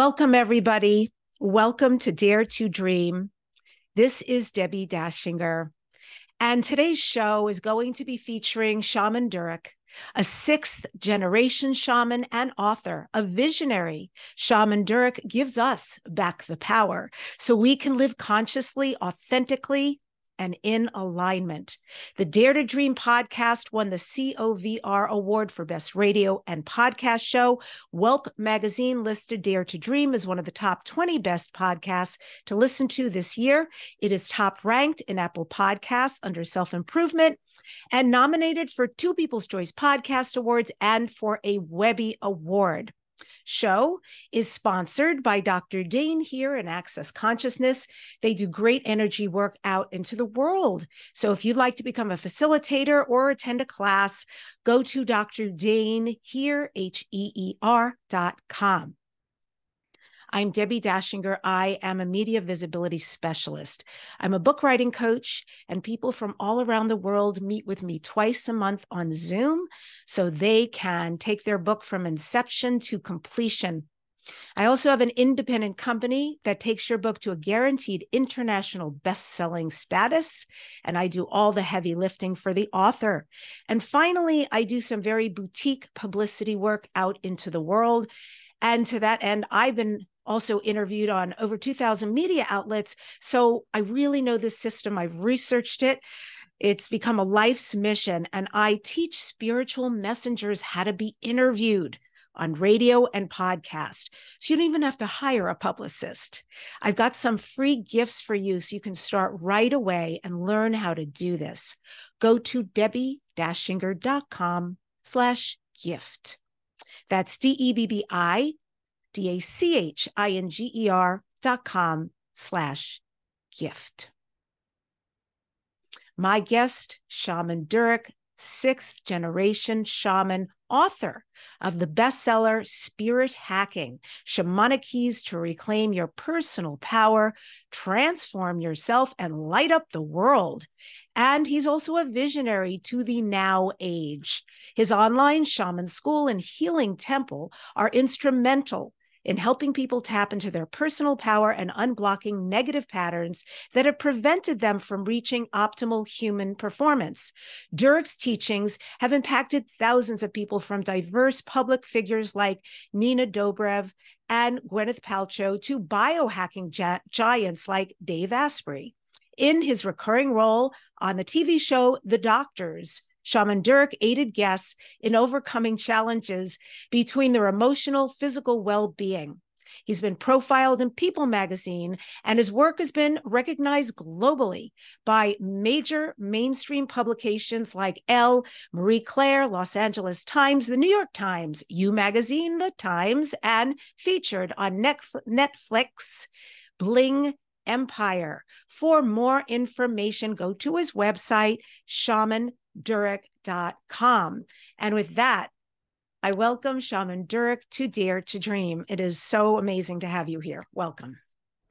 Welcome, everybody. Welcome to Dare to Dream. This is Debbi Dachinger, and today's show is going to be featuring Shaman Durek, a sixth-generation shaman and author, a visionary. Shaman Durek gives us back the power so we can live consciously, authentically, and in alignment. The Dare to Dream podcast won the COVR award for Best Radio and Podcast Show. Welk magazine listed Dare to Dream as one of the top 20 best podcasts to listen to this year. It is top ranked in Apple Podcasts under self-improvement and nominated for two People's Choice Podcast Awards and for a Webby Award. Show is sponsored by Dr. Dane here in Access Consciousness. They do great energy work out into the world. So if you'd like to become a facilitator or attend a class, go to Dr. Dane here, HEER.com. I'm Debbi Dachinger. I am a media visibility specialist. I'm a book writing coach, and people from all around the world meet with me twice a month on Zoom so they can take their book from inception to completion. I also have an independent company that takes your book to a guaranteed international best-selling status, and I do all the heavy lifting for the author. And finally, I do some very boutique publicity work out into the world. And to that end, I've been also interviewed on over 2,000 media outlets. So I really know this system. I've researched it. It's become a life's mission. And I teach spiritual messengers how to be interviewed on radio and podcast. So you don't even have to hire a publicist. I've got some free gifts for you so you can start right away and learn how to do this. Go to debbidachinger.com/gift. That's DEBBIDACHINGER.com/gift. My guest, Shaman Durek, sixth generation shaman, author of the bestseller Spirit Hacking: Shamanic Keys to Reclaim Your Personal Power, Transform Yourself, and Light Up the World. And he's also a visionary to the now age. His online shaman school and healing temple are instrumental in helping people tap into their personal power and unblocking negative patterns that have prevented them from reaching optimal human performance. Durek's teachings have impacted thousands of people, from diverse public figures like Nina Dobrev and Gwyneth Paltrow to biohacking giants like Dave Asprey. In his recurring role on the TV show The Doctors, Shaman Durek aided guests in overcoming challenges between their emotional, physical well-being. He's been profiled in People magazine, and his work has been recognized globally by major mainstream publications like Elle, Marie Claire, Los Angeles Times, The New York Times, U Magazine, The Times, and featured on Netflix, Bling Empire. For more information, go to his website, ShamanDurek.com. And with that, I welcome Shaman Durek to Dare to Dream. It is so amazing to have you here. Welcome.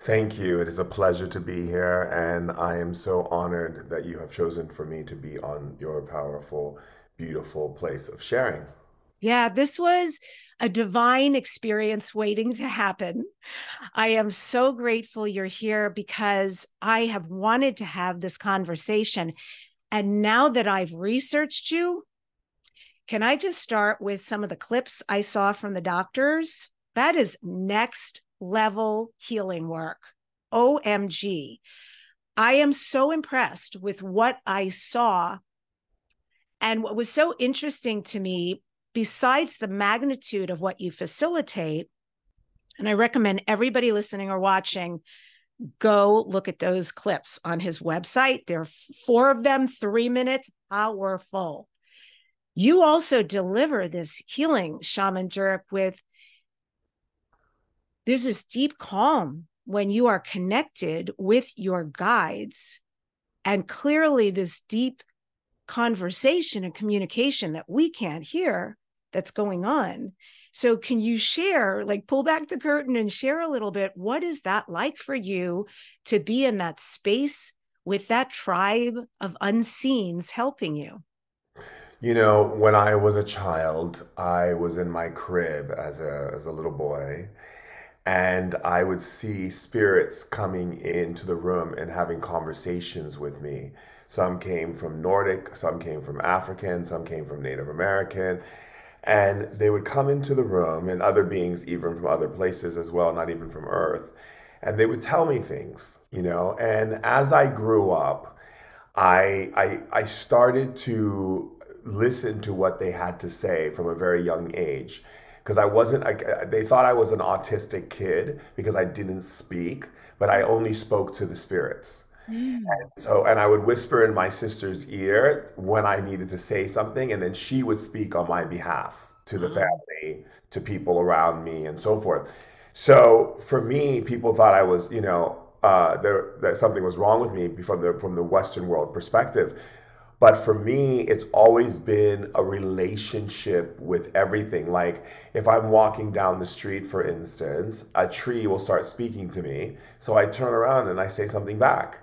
Thank you. It is a pleasure to be here. And I am so honored that you have chosen for me to be on your powerful, beautiful place of sharing. Yeah, this was a divine experience waiting to happen. I am so grateful you're here, because I have wanted to have this conversation. And now that I've researched you, can I just start with some of the clips I saw from The Doctors? That is next level healing work. OMG. I am so impressed with what I saw. And what was so interesting to me, besides the magnitude of what you facilitate, and I recommend everybody listening or watching, go look at those clips on his website. There are four of them, 3 minutes, powerful. You also deliver this healing, Shaman Durek, with there's this deep calm when you are connected with your guides, and clearly this deep conversation and communication that we can't hear that's going on. So can you share, like pull back the curtain and share a little bit, what is that like for you to be in that space with that tribe of unseens helping you? You know, when I was a child, I was in my crib as a little boy. And I would see spirits coming into the room and having conversations with me. Some came from Nordic, some came from African, some came from Native American. And they would come into the room, and other beings even from other places as well, not even from Earth. And they would tell me things, you know. And as I grew up, I started to listen to what they had to say from a very young age. Because I wasn't, they thought I was an autistic kid because I didn't speak, but I only spoke to the spirits. Mm. And I would whisper in my sister's ear when I needed to say something, and then she would speak on my behalf to the family, to people around me, and so forth. So for me, people thought I was, you know, that something was wrong with me from the Western world perspective. But for me, it's always been a relationship with everything. Like if I'm walking down the street, for instance, a tree will start speaking to me. So I turn around and I say something back.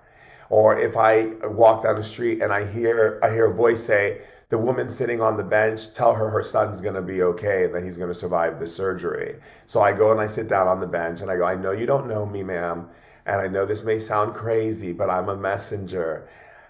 Or if I walk down the street and I hear a voice say, the woman sitting on the bench, tell her her son's going to be okay and that he's going to survive the surgery. So I go and I sit down on the bench and I go, I know you don't know me, ma'am. And I know this may sound crazy, but I'm a messenger.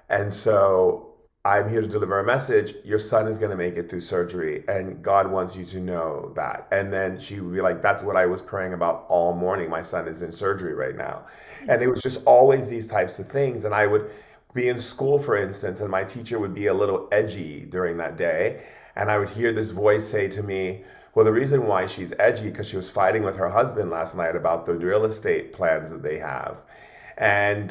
And so I'm here to deliver a message. Your son is going to make it through surgery, and God wants you to know that. And then she would be like, that's what I was praying about all morning. My son is in surgery right now. And it was just always these types of things. And I would be in school, for instance, and my teacher would be a little edgy during that day. And I would hear this voice say to me, well, the reason why she's edgy because she was fighting with her husband last night about the real estate plans that they have. And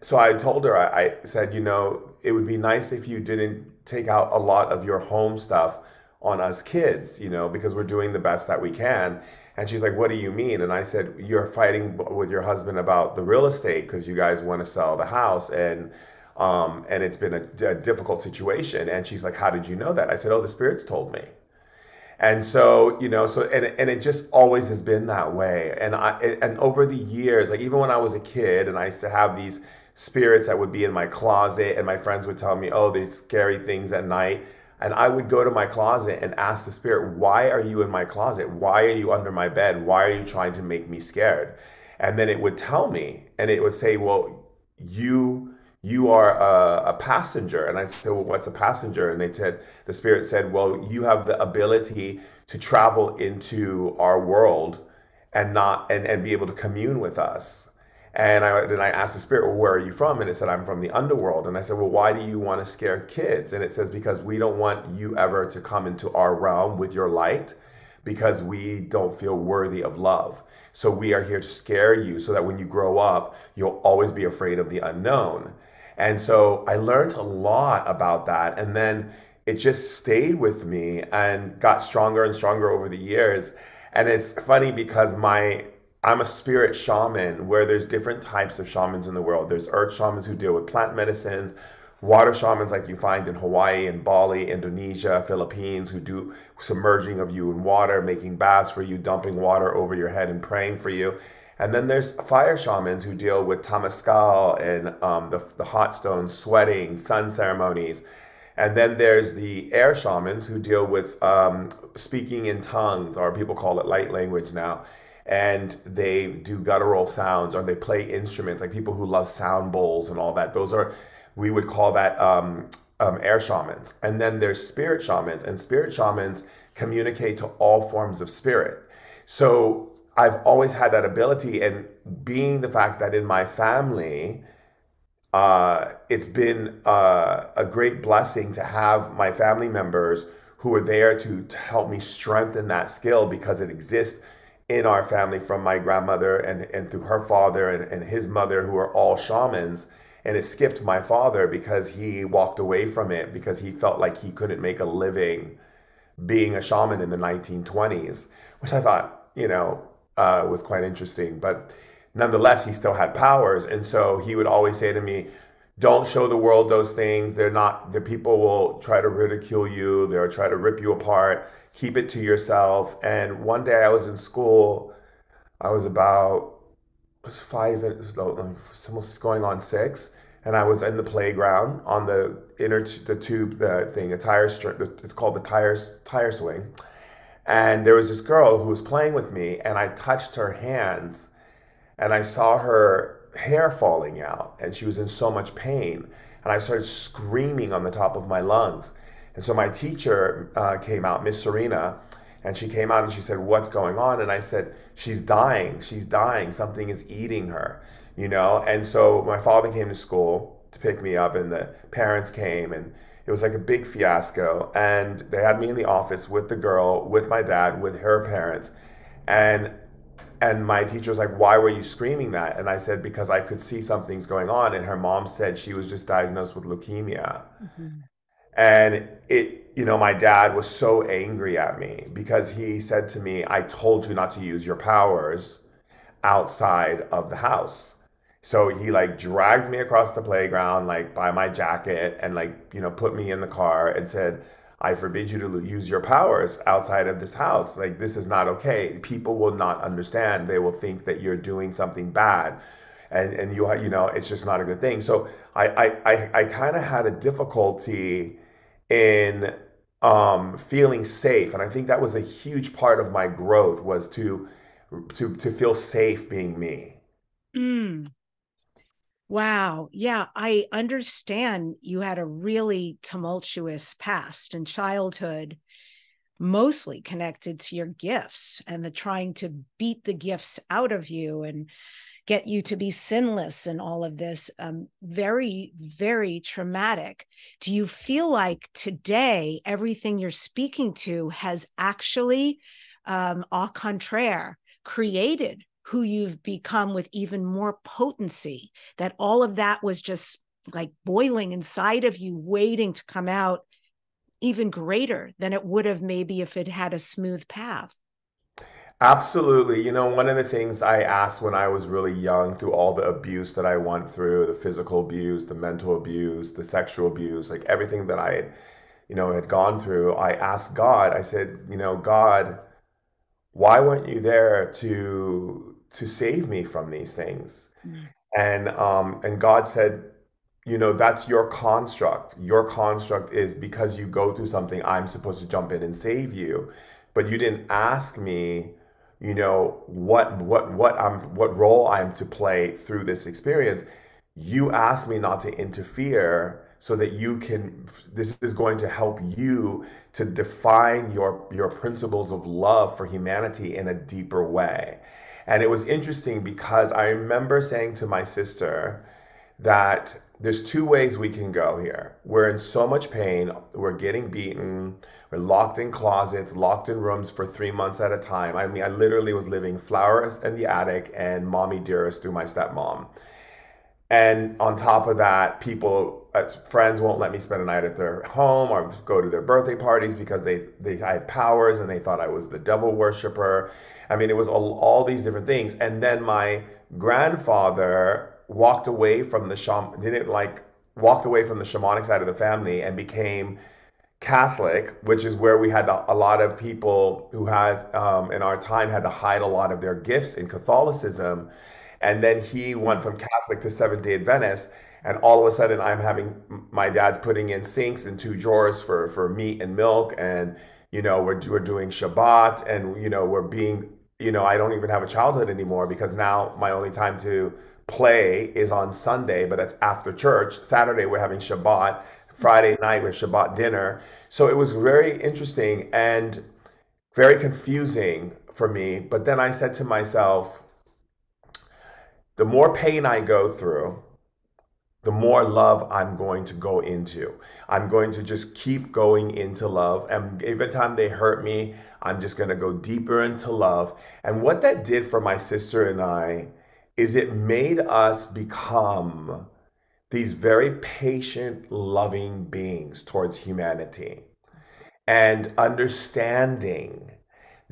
so I told her, I said, you know, it would be nice if you didn't take out a lot of your home stuff on us kids, you know, because we're doing the best that we can. And she's like, what do you mean? And I said, you're fighting with your husband about the real estate because you guys want to sell the house. And it's been a difficult situation. And she's like, how did you know that? I said, oh, the spirits told me. And so, you know, and it just always has been that way. And over the years, like even when I was a kid and I used to have these spirits that would be in my closet, and my friends would tell me, oh, these scary things at night. And I would go to my closet and ask the spirit, why are you in my closet? Why are you under my bed? Why are you trying to make me scared? And then it would tell me, and it would say, well, you are a passenger. And I said, well, what's a passenger? And the spirit said, well, you have the ability to travel into our world and and be able to commune with us. And then I asked the spirit, well, where are you from? And it said, I'm from the underworld. And I said, well, why do you want to scare kids? And it says, because we don't want you ever to come into our realm with your light because we don't feel worthy of love. So we are here to scare you so that when you grow up, you'll always be afraid of the unknown. And so I learned a lot about that. And then it just stayed with me and got stronger and stronger over the years. And it's funny because I'm a spirit shaman, where there's different types of shamans in the world. There's earth shamans who deal with plant medicines, water shamans like you find in Hawaii and Bali, Indonesia, Philippines, who do submerging of you in water, making baths for you, dumping water over your head and praying for you. And then there's fire shamans who deal with Tamascal and the hot stones, sweating, sun ceremonies. And then there's the air shamans who deal with speaking in tongues, or people call it light language now. And they do guttural sounds, or they play instruments, like people who love sound bowls and all that. Those are, we would call that air shamans. And then there's spirit shamans, and spirit shamans communicate to all forms of spirit. So I've always had that ability, and being the fact that in my family, it's been a great blessing to have my family members who are there to help me strengthen that skill, because it exists in our family from my grandmother and through her father and his mother, who are all shamans. And it skipped my father because he walked away from it because he felt like he couldn't make a living being a shaman in the 1920s, which I thought, you know, was quite interesting. But nonetheless, he still had powers. And so he would always say to me, don't show the world those things. The people will try to ridicule you. They'll try to rip you apart. Keep it to yourself. And one day I was in school. I was about almost going on 6, and I was in the playground on the tube, the thing, a tire strip. It's called the tire swing. And there was this girl who was playing with me, and I touched her hands, and I saw her hair falling out, and she was in so much pain. And I started screaming on the top of my lungs. And so my teacher came out, Miss Serena, and she came out and she said, "What's going on?" And I said, she's dying, something is eating her, you know? And so my father came to school to pick me up, and the parents came, and it was like a big fiasco. And they had me in the office with the girl, with my dad, with her parents. And my teacher was like, "Why were you screaming that?" And I said, "Because I could see something's going on." And her mom said she was just diagnosed with leukemia. Mm-hmm. And it, you know, my dad was so angry at me because he said to me, "I told you not to use your powers outside of the house." So he like dragged me across the playground, like by my jacket, and like, you know, put me in the car and said, "I forbid you to use your powers outside of this house. Like, this is not okay. People will not understand. They will think that you're doing something bad. And you know, it's just not a good thing." So I kind of had a difficulty in feeling safe. And I think that was a huge part of my growth, was to feel safe being me. Mm. Wow. Yeah, I understand you had a really tumultuous past and childhood, mostly connected to your gifts and the trying to beat the gifts out of you and get you to be sinless and all of this. Very, very traumatic. Do you feel like today everything you're speaking to has actually, au contraire, created who you've become with even more potency, that all of that was just like boiling inside of you, waiting to come out even greater than it would have maybe if it had a smooth path? Absolutely. You know, one of the things I asked when I was really young, through all the abuse that I went through, the physical abuse, the mental abuse, the sexual abuse, like everything that I had, you know, had gone through, I asked God, I said, you know, "God, why weren't you there to save me from these things?" Mm. And God said, "You know, that's your construct. Your construct is because you go through something, I'm supposed to jump in and save you. But you didn't ask me, you know, what role I'm to play through this experience. You asked me not to interfere so that you can, this is going to help you to define your principles of love for humanity in a deeper way." And it was interesting because I remember saying to my sister that there's two ways we can go here. We're in so much pain. We're getting beaten. We're locked in closets, locked in rooms for 3 months at a time. I mean, I literally was living Flowers in the Attic and Mommy Dearest through my stepmom. And on top of that, people, friends won't let me spend a night at their home or go to their birthday parties because I had powers and they thought I was the devil worshiper. I mean, it was all these different things. And then my grandfather walked away from the walked away from the shamanic side of the family and became Catholic, which is where we had a lot of people who had, in our time, had to hide a lot of their gifts in Catholicism. And then he went from Catholic to Seventh-day Adventist, and all of a sudden my dad's putting in sinks and two drawers for meat and milk, and, you know, we're doing Shabbat, and, you know, we're being, you know, I don't even have a childhood anymore because now my only time to play is on Sunday, but that's after church. Saturday we're having Shabbat, Friday night we have Shabbat dinner. So it was very interesting and very confusing for me. But then I said to myself, the more pain I go through, the more love I'm going to go into. I'm going to just keep going into love. And every time they hurt me, I'm just going to go deeper into love. And what that did for my sister and I is it made us become these very patient, loving beings towards humanity and understanding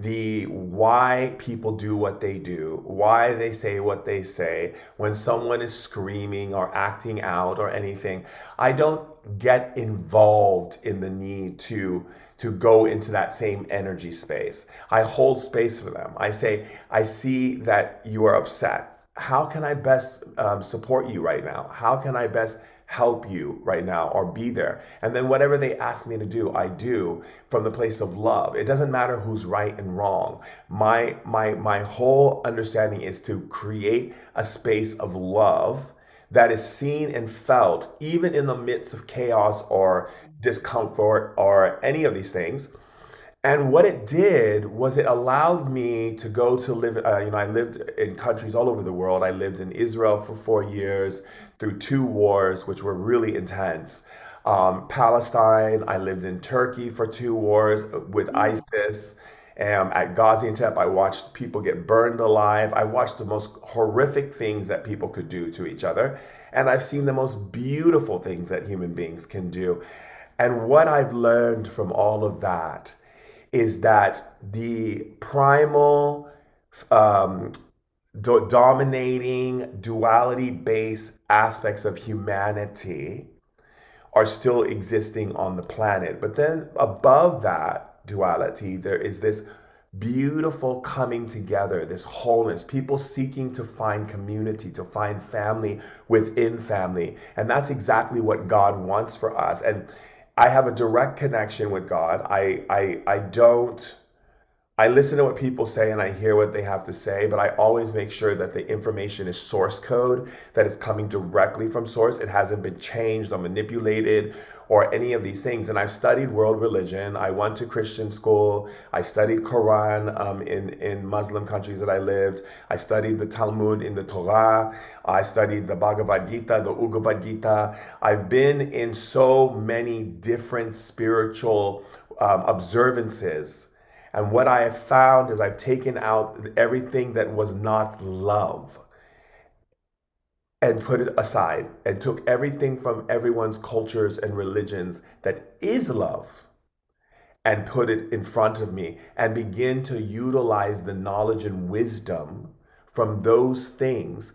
the why people do what they do, why they say what they say, when someone is screaming or acting out or anything. I don't get involved in the need to go into that same energy space. I hold space for them. I say, "I see that you are upset. How can I best support you right now? How can I best help you right now or be there. And then whatever they ask me to do, I do from the place of love. It doesn't matter who's right and wrong. My whole understanding is to create a space of love that is seen and felt even in the midst of chaos or discomfort or any of these things. And what it did was it allowed me to go to live, I lived in countries all over the world. I lived in Israel for 4 years through 2 wars, which were really intense. Palestine, I lived in Turkey for 2 wars with ISIS. At Gaziantep, I watched people get burned alive. I watched the most horrific things that people could do to each other. And I've seen the most beautiful things that human beings can do. And what I've learned from all of that is that the primal, dominating, duality-based aspects of humanity are still existing on the planet. But then above that duality, there is this beautiful coming together, this wholeness, people seeking to find community, to find family within family. And that's exactly what God wants for us. And I have a direct connection with God. I listen to what people say and I hear what they have to say, but I always make sure that the information is source code, that it's coming directly from source. It hasn't been changed or manipulated or any of these things. And I've studied world religion. I went to Christian school. I studied Quran in Muslim countries that I lived. I studied the Talmud in the Torah. I studied the Bhagavad Gita, the Ugavad Gita. I've been in so many different spiritual observances. And what I have found is I've taken out everything that was not love and put it aside and took everything from everyone's cultures and religions that is love and put it in front of me and begin to utilize the knowledge and wisdom from those things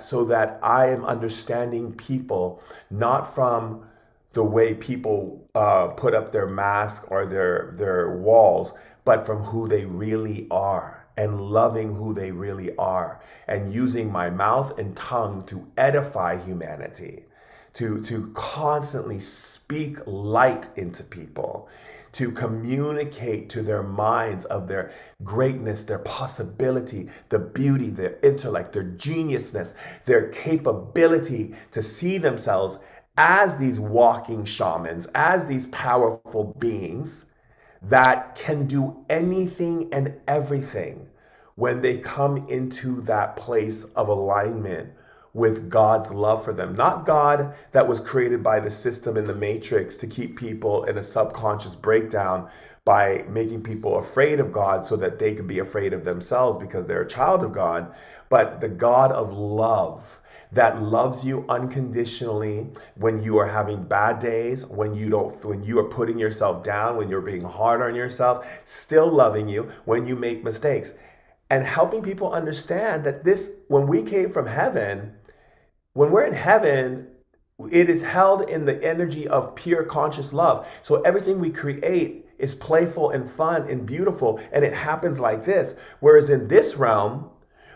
so that I am understanding people, not from the way people put up their mask or their walls, but from who they really are and loving who they really are and using my mouth and tongue to edify humanity, to constantly speak light into people, to communicate to their minds of their greatness, their possibility, the beauty, their intellect, their geniusness, their capability to see themselves as these walking shamans, as these powerful beings that can do anything and everything when they come into that place of alignment with God's love for them. Not God that was created by the system in the matrix to keep people in a subconscious breakdown by making people afraid of God so that they could be afraid of themselves because they're a child of God, but the God of love that loves you unconditionally when you are having bad days, when you are putting yourself down, when you're being hard on yourself, still loving you when you make mistakes. And helping people understand that this, when we came from heaven, when we're in heaven, it is held in the energy of pure conscious love. So everything we create is playful and fun and beautiful, and it happens like this. Whereas in this realm,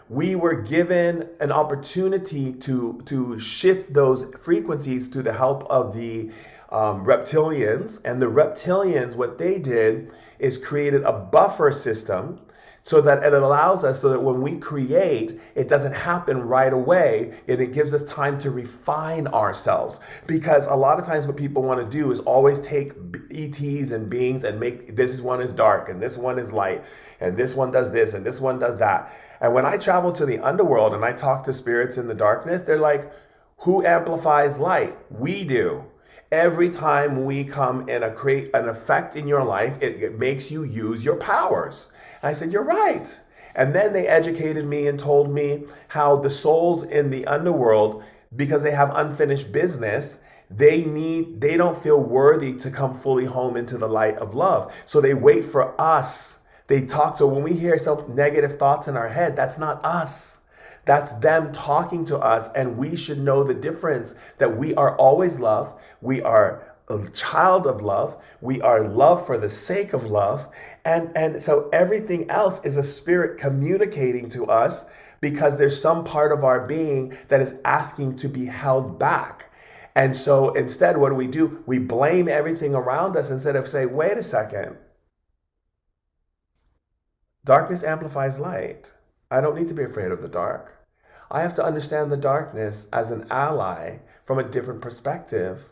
we were given an opportunity to shift those frequencies through the help of the reptilians. And the reptilians, what they did is created a buffer system so that it allows us so that when we create, it doesn't happen right away, and it gives us time to refine ourselves. Because a lot of times what people want to do is always take ETs and beings and make this one is dark and this one is light and this one does this and this one does that. And when I travel to the underworld and I talk to spirits in the darkness, they're like, who amplifies light? We do. Every time we come and create an effect in your life, it makes you use your powers. I said, you're right. And then they educated me and told me how the souls in the underworld, because they have unfinished business, they don't feel worthy to come fully home into the light of love. So they wait for us. They talk to, when we hear some negative thoughts in our head, that's not us. That's them talking to us, and we should know the difference that we are always love. We are a child of love. We are love for the sake of love. And so everything else is a spirit communicating to us because there's some part of our being that is asking to be held back. And so instead, what do? We blame everything around us instead of say, wait a second. Darkness amplifies light. I don't need to be afraid of the dark. I have to understand the darkness as an ally from a different perspective,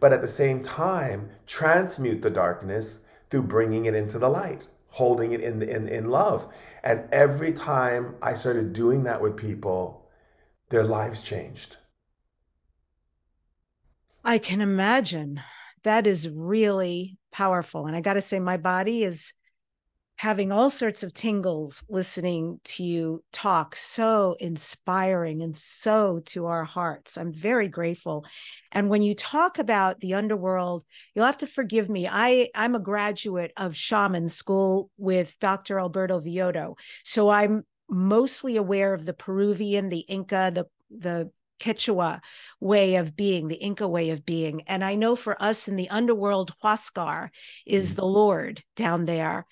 but at the same time, transmute the darkness through bringing it into the light, holding it in love. And every time I started doing that with people, their lives changed. I can imagine. That is really powerful. And I got to say, my body is having all sorts of tingles listening to you talk. So inspiring and so to our hearts. I'm very grateful. And when you talk about the underworld, you'll have to forgive me. I'm a graduate of shaman school with Dr. Alberto Villoldo. So I'm mostly aware of the Peruvian, the Inca, the Quechua way of being, the Inca way of being. And I know for us in the underworld, Huascar is the Lord down there.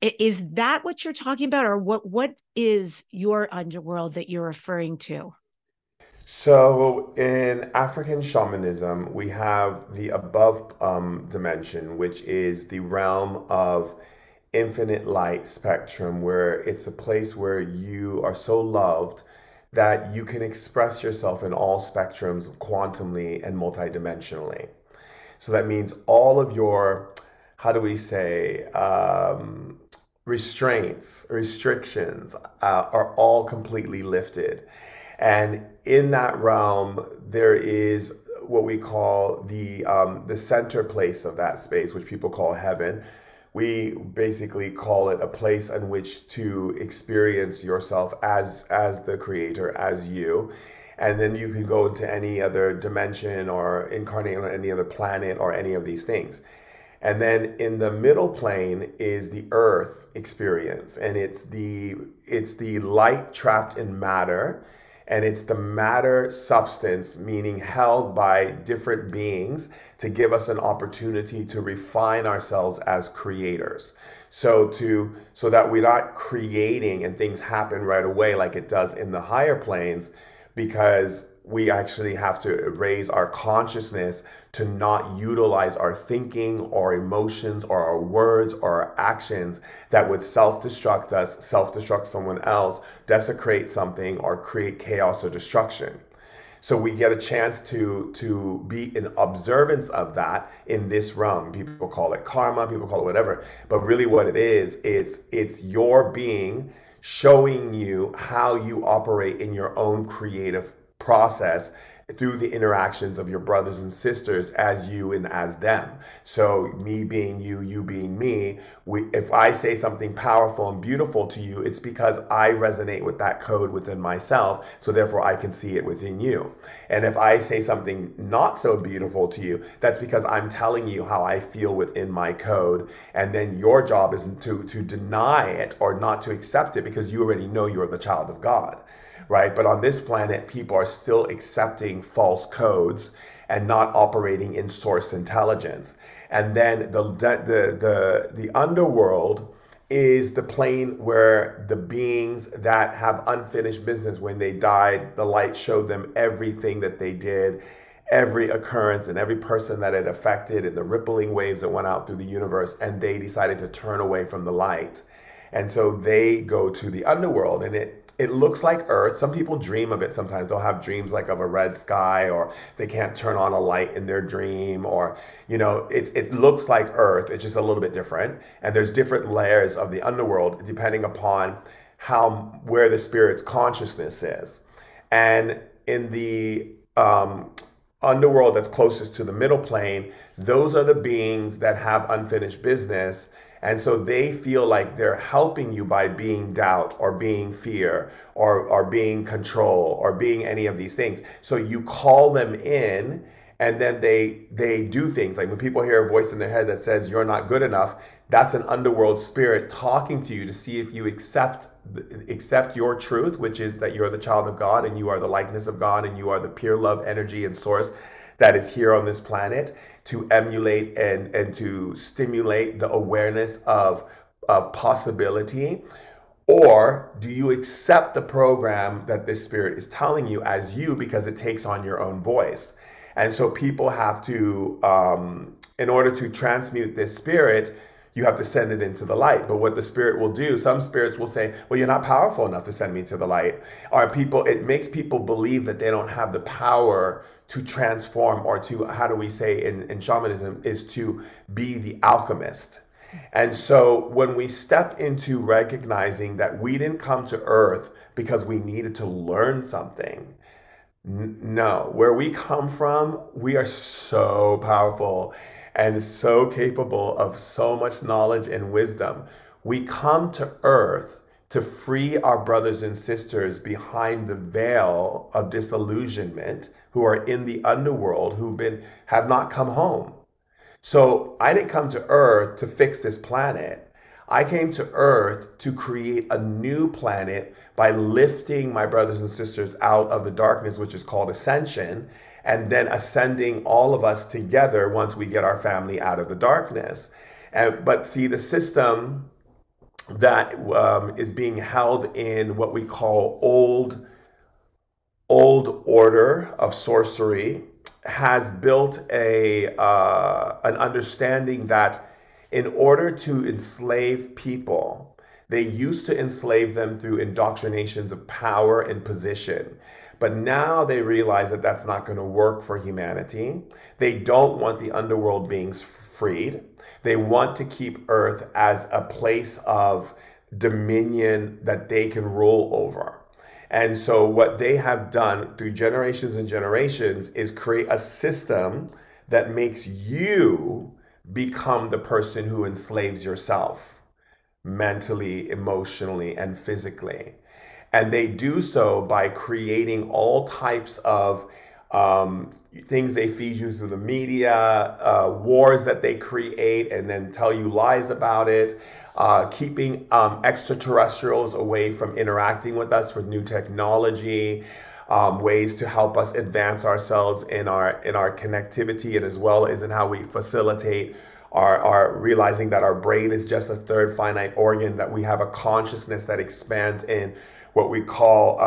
Is that what you're talking about? Or what is your underworld that you're referring to? So in African shamanism, we have the above dimension, which is the realm of infinite light spectrum, where it's a place where you are so loved that you can express yourself in all spectrums quantumly and multidimensionally. So that means all of your, how do we say, restraints, restrictions are all completely lifted. And in that realm, there is what we call the center place of that space, which people call heaven. We basically call it a place in which to experience yourself as the creator, as you. And then you can go into any other dimension or incarnate on any other planet or any of these things. And then in the middle plane is the earth experience. And it's the light trapped in matter. And it's the matter substance, meaning held by different beings, to give us an opportunity to refine ourselves as creators. So that we're not creating and things happen right away like it does in the higher planes, because we actually have to raise our consciousness to not utilize our thinking or emotions or our words or our actions that would self-destruct us, self-destruct someone else, desecrate something, or create chaos or destruction. So we get a chance to be in observance of that in this realm. People call it karma, people call it whatever, but really what it is, it's your being showing you how you operate in your own creative process through the interactions of your brothers and sisters as you and as them. So me being you, you being me, if I say something powerful and beautiful to you, it's because I resonate with that code within myself, so therefore I can see it within you. And if I say something not so beautiful to you, that's because I'm telling you how I feel within my code, and then your job is to deny it or not to accept it, because you already know you're the child of God. Right? But on this planet, people are still accepting false codes and not operating in source intelligence. And then the underworld is the plane where the beings that have unfinished business, when they died, the light showed them everything that they did, every occurrence and every person that it affected, and the rippling waves that went out through the universe, and they decided to turn away from the light. And so they go to the underworld, and it looks like Earth. Some people dream of it sometimes. They'll have dreams like of a red sky, or they can't turn on a light in their dream, or, you know, it looks like Earth. It's just a little bit different. And there's different layers of the underworld depending upon where the spirit's consciousness is. And in the underworld that's closest to the middle plane, those are the beings that have unfinished business. And so they feel like they're helping you by being doubt or being fear or being control or being any of these things. So you call them in, and then they do things. Like when people hear a voice in their head that says, you're not good enough, that's an underworld spirit talking to you to see if you accept your truth, which is that you're the child of God and you are the likeness of God and you are the pure love, energy, and source that is here on this planet to emulate and to stimulate the awareness of possibility, Or do you accept the program that this spirit is telling you as you, because it takes on your own voice? And so people have to, in order to transmute this spirit, you have to send it into the light. But what the spirit will do, some spirits will say, well, you're not powerful enough to send me to the light. Or people, it makes people believe that they don't have the power to transform, or to, how do we say in shamanism, is to be the alchemist. And so when we step into recognizing that we didn't come to earth because we needed to learn something, no, where we come from, we are so powerful and so capable of so much knowledge and wisdom. We come to earth to free our brothers and sisters behind the veil of disillusionment, who are in the underworld, who've been, have not come home. So I didn't come to Earth to fix this planet. I came to Earth to create a new planet by lifting my brothers and sisters out of the darkness, which is called ascension, and then ascending all of us together once we get our family out of the darkness. And, but see, the system that is being held in what we call old order of sorcery has built a an understanding that in order to enslave people, they used to enslave them through indoctrinations of power and position. But now they realize that that's not going to work for humanity. They don't want the underworld beings freed. They want to keep Earth as a place of dominion that they can rule over. And so what they have done through generations and generations is create a system that makes you become the person who enslaves yourself mentally, emotionally, and physically. And they do so by creating all types of things they feed you through the media, wars that they create and then tell you lies about it. Keeping extraterrestrials away from interacting with us with new technology, ways to help us advance ourselves in our connectivity, and as well as in how we facilitate our realizing that our brain is just a third finite organ, that we have a consciousness that expands in what we call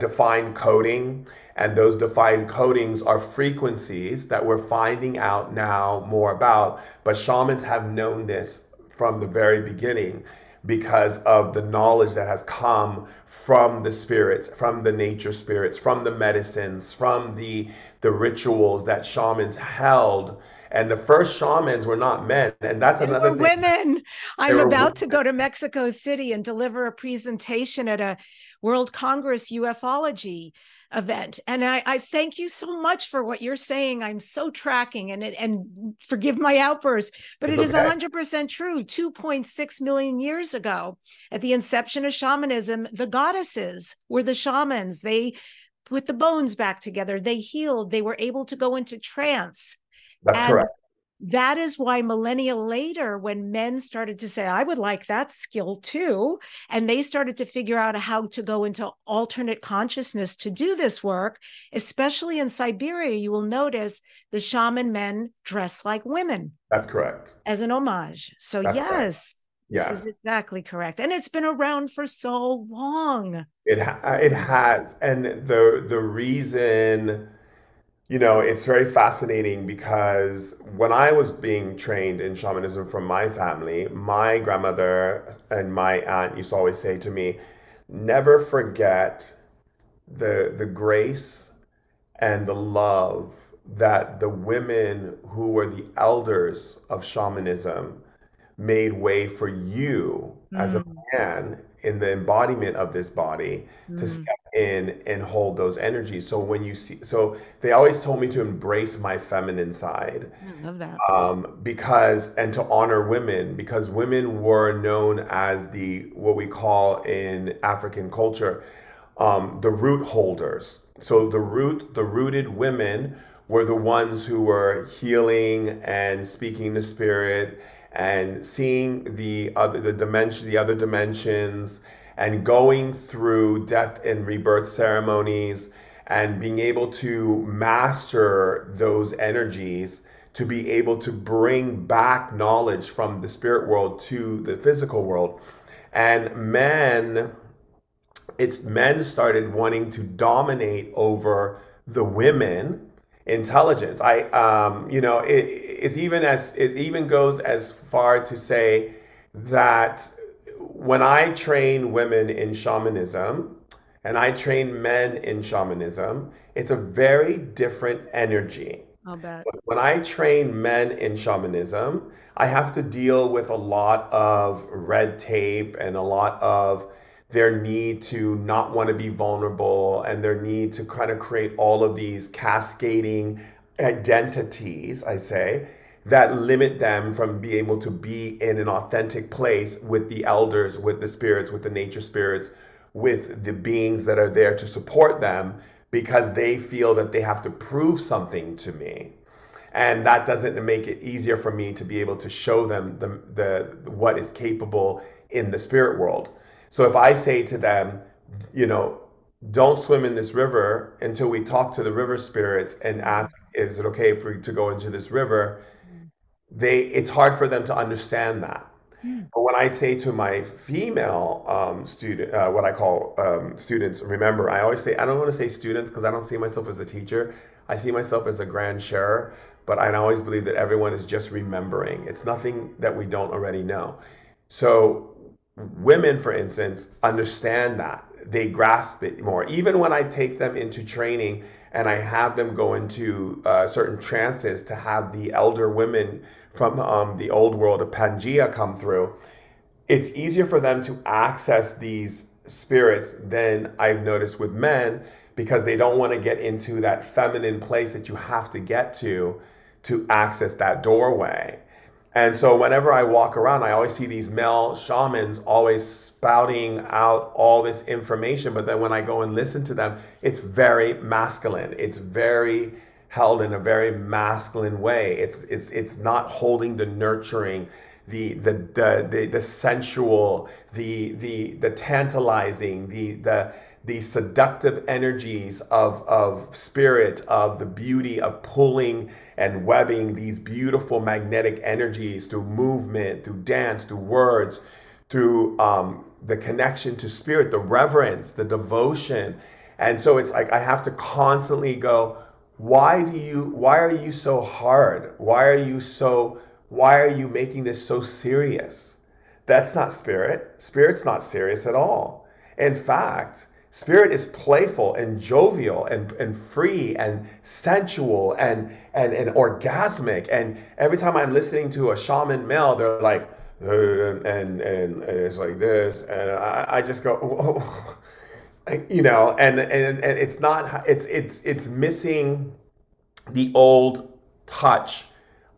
defined coding. And those defined codings are frequencies that we're finding out now more about. But shamans have known this from the very beginning because of the knowledge that has come from the spirits, from the nature spirits, from the medicines, from the rituals that shamans held. And the first shamans were not men. And that's another thing. Women. I'm about to go to Mexico City and deliver a presentation at a World Congress UFology event. And I thank you so much for what you're saying. I'm so tracking and forgive my outbursts, but it is 100% true. 2.6 million years ago, at the inception of shamanism, the goddesses were the shamans. They put the bones back together. They healed. They were able to go into trance. That's correct. That is why millennia later, when men started to say, I would like that skill too, and they started to figure out how to go into alternate consciousness to do this work, especially in Siberia, you will notice the shaman men dress like women. That's correct. As an homage. So yes, this is exactly correct. And it's been around for so long. It has. And the reason... You know, it's very fascinating because when I was being trained in shamanism from my family, my grandmother and my aunt used to always say to me, never forget the grace and the love that the women who were the elders of shamanism made way for you as a man in the embodiment of this body to step in and hold those energies. So when you see, so they always told me to embrace my feminine side. I love that. Because, and to honor women, because women were known as the, what we call in African culture, the root holders. So the rooted women were the ones who were healing and speaking the spirit and seeing the other dimensions, and going through death and rebirth ceremonies and being able to master those energies to be able to bring back knowledge from the spirit world to the physical world. And men started wanting to dominate over the women intelligence. It even goes as far to say that when I train women in shamanism and I train men in shamanism, it's a very different energy. I'll bet. When I train men in shamanism, I have to deal with a lot of red tape and a lot of their need to not want to be vulnerable and their need to kind of create all of these cascading identities, I say, that limit them from being able to be in an authentic place with the elders, with the spirits, with the nature spirits, with the beings that are there to support them, because they feel that they have to prove something to me. And that doesn't make it easier for me to be able to show them the what is capable in the spirit world. So if I say to them, you know, don't swim in this river until we talk to the river spirits and ask, is it okay for you to go into this river? It's hard for them to understand that. But when I say to my female students, remember, I always say, I don't want to say students because I don't see myself as a teacher. I see myself as a grand sharer, but I always believe that everyone is just remembering. It's nothing that we don't already know. So women, for instance, understand that. They grasp it more. Even when I take them into training and I have them go into certain trances to have the elder women from the old world of Pangea come through, it's easier for them to access these spirits than I've noticed with men, because they don't want to get into that feminine place that you have to get to access that doorway. And so whenever I walk around, I always see these male shamans always spouting out all this information. But then when I go and listen to them, it's very masculine. It's very held in a very masculine way. It's not holding the nurturing, the sensual, the tantalizing, the seductive energies of spirit, of the beauty of pulling and webbing these beautiful magnetic energies through movement, through dance, through words, through the connection to spirit, the reverence, the devotion. And so it's like I have to constantly go, why are you so hard? Why are you making this so serious? That's not spirit. Spirit's not serious at all. In fact, spirit is playful and jovial and free and sensual and orgasmic. And every time I'm listening to a shaman male, they're like, and it's like this. And I just go, oh, you know, and it's missing the old touch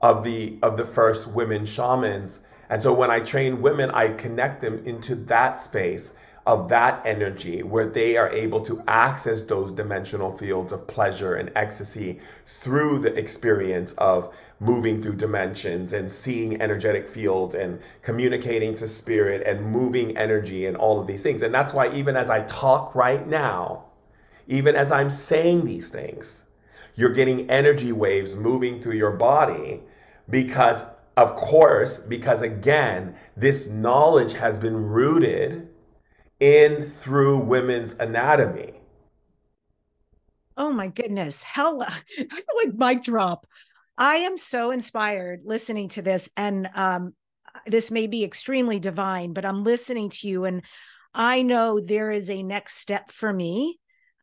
of the first women shamans. And so when I train women, I connect them into that space of that energy where they are able to access those dimensional fields of pleasure and ecstasy through the experience of moving through dimensions and seeing energetic fields and communicating to spirit and moving energy and all of these things. And that's why even as I talk right now, even as I'm saying these things, you're getting energy waves moving through your body because again, this knowledge has been rooted in through women's anatomy. Oh my goodness. Hell, I feel like mic drop. I am so inspired listening to this, and this may be extremely divine, but I'm listening to you and I know there is a next step for me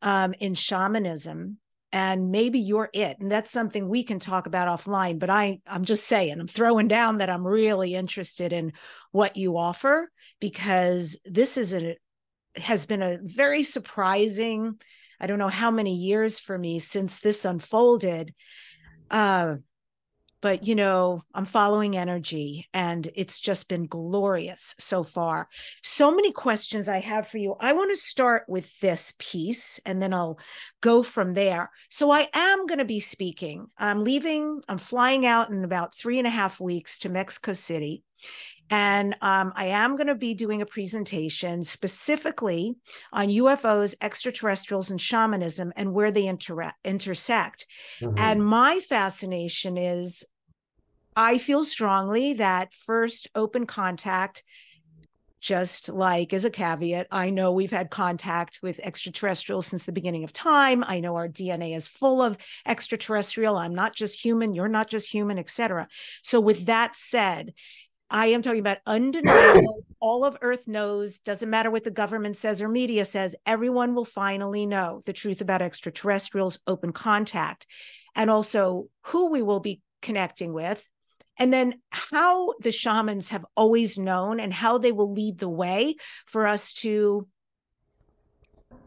in shamanism, and maybe you're it. And that's something we can talk about offline, but I'm just saying, I'm throwing down that I'm really interested in what you offer, because this has been a very surprising, I don't know how many years for me since this unfolded. But, you know, I'm following energy and it's just been glorious so far. So many questions I have for you. I want to start with this piece and then I'll go from there. So I am going to be speaking. I'm flying out in about 3.5 weeks to Mexico City. And I am going to be doing a presentation specifically on UFOs, extraterrestrials, and shamanism and where they intersect. Mm-hmm. And my fascination is I feel strongly that first open contact Just like as a caveat, I know we've had contact with extraterrestrials since the beginning of time. I know our DNA is full of extraterrestrial. I'm not just human. You're not just human, etc. So with that said, I am talking about undeniable. All of Earth knows, doesn't matter what the government says or media says, everyone will finally know the truth about extraterrestrials, open contact, and also who we will be connecting with. And then how the shamans have always known and how they will lead the way for us to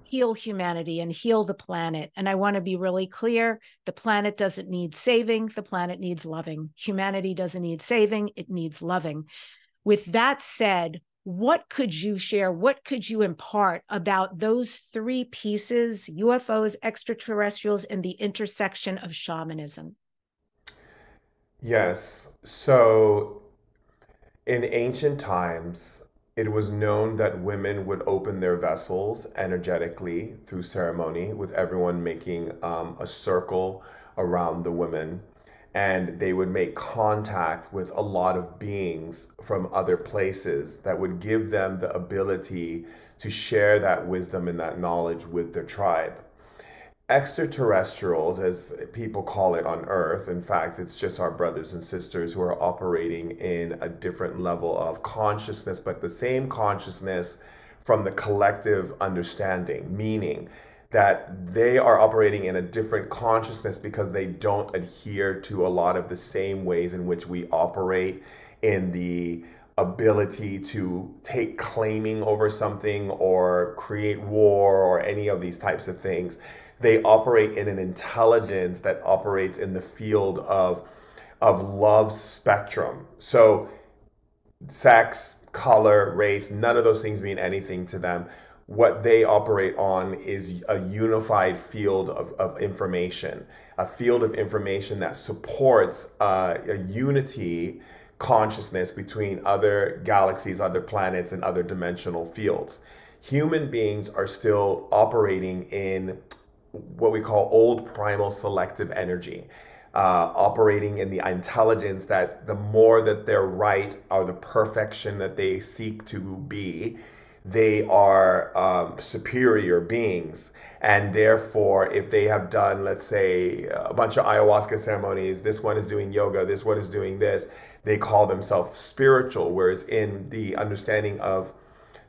heal humanity and heal the planet. And I want to be really clear. The planet doesn't need saving. The planet needs loving. Humanity doesn't need saving. It needs loving. With that said, what could you share? What could you impart about those three pieces, UFOs, extraterrestrials, and the intersection of shamanism? Yes. So in ancient times, it was known that women would open their vessels energetically through ceremony, with everyone making a circle around the women. And they would make contact with a lot of beings from other places that would give them the ability to share that wisdom and that knowledge with their tribe. Extraterrestrials, as people call it on Earth, in fact, it's just our brothers and sisters who are operating in a different level of consciousness, but the same consciousness from the collective understanding, meaning that they are operating in a different consciousness because they don't adhere to a lot of the same ways in which we operate in the ability to take claiming over something or create war or any of these types of things. They operate in an intelligence that operates in the field of love spectrum. So sex, color, race, none of those things mean anything to them. What they operate on is a unified field of information, a field of information that supports a unity consciousness between other galaxies, other planets, and other dimensional fields. Human beings are still operating in what we call old primal selective energy, operating in the intelligence that the more that they're right or the perfection that they seek to be, they are superior beings. And therefore, if they have done, let's say, a bunch of ayahuasca ceremonies, this one is doing yoga, this one is doing this, they call themselves spiritual. Whereas in the understanding of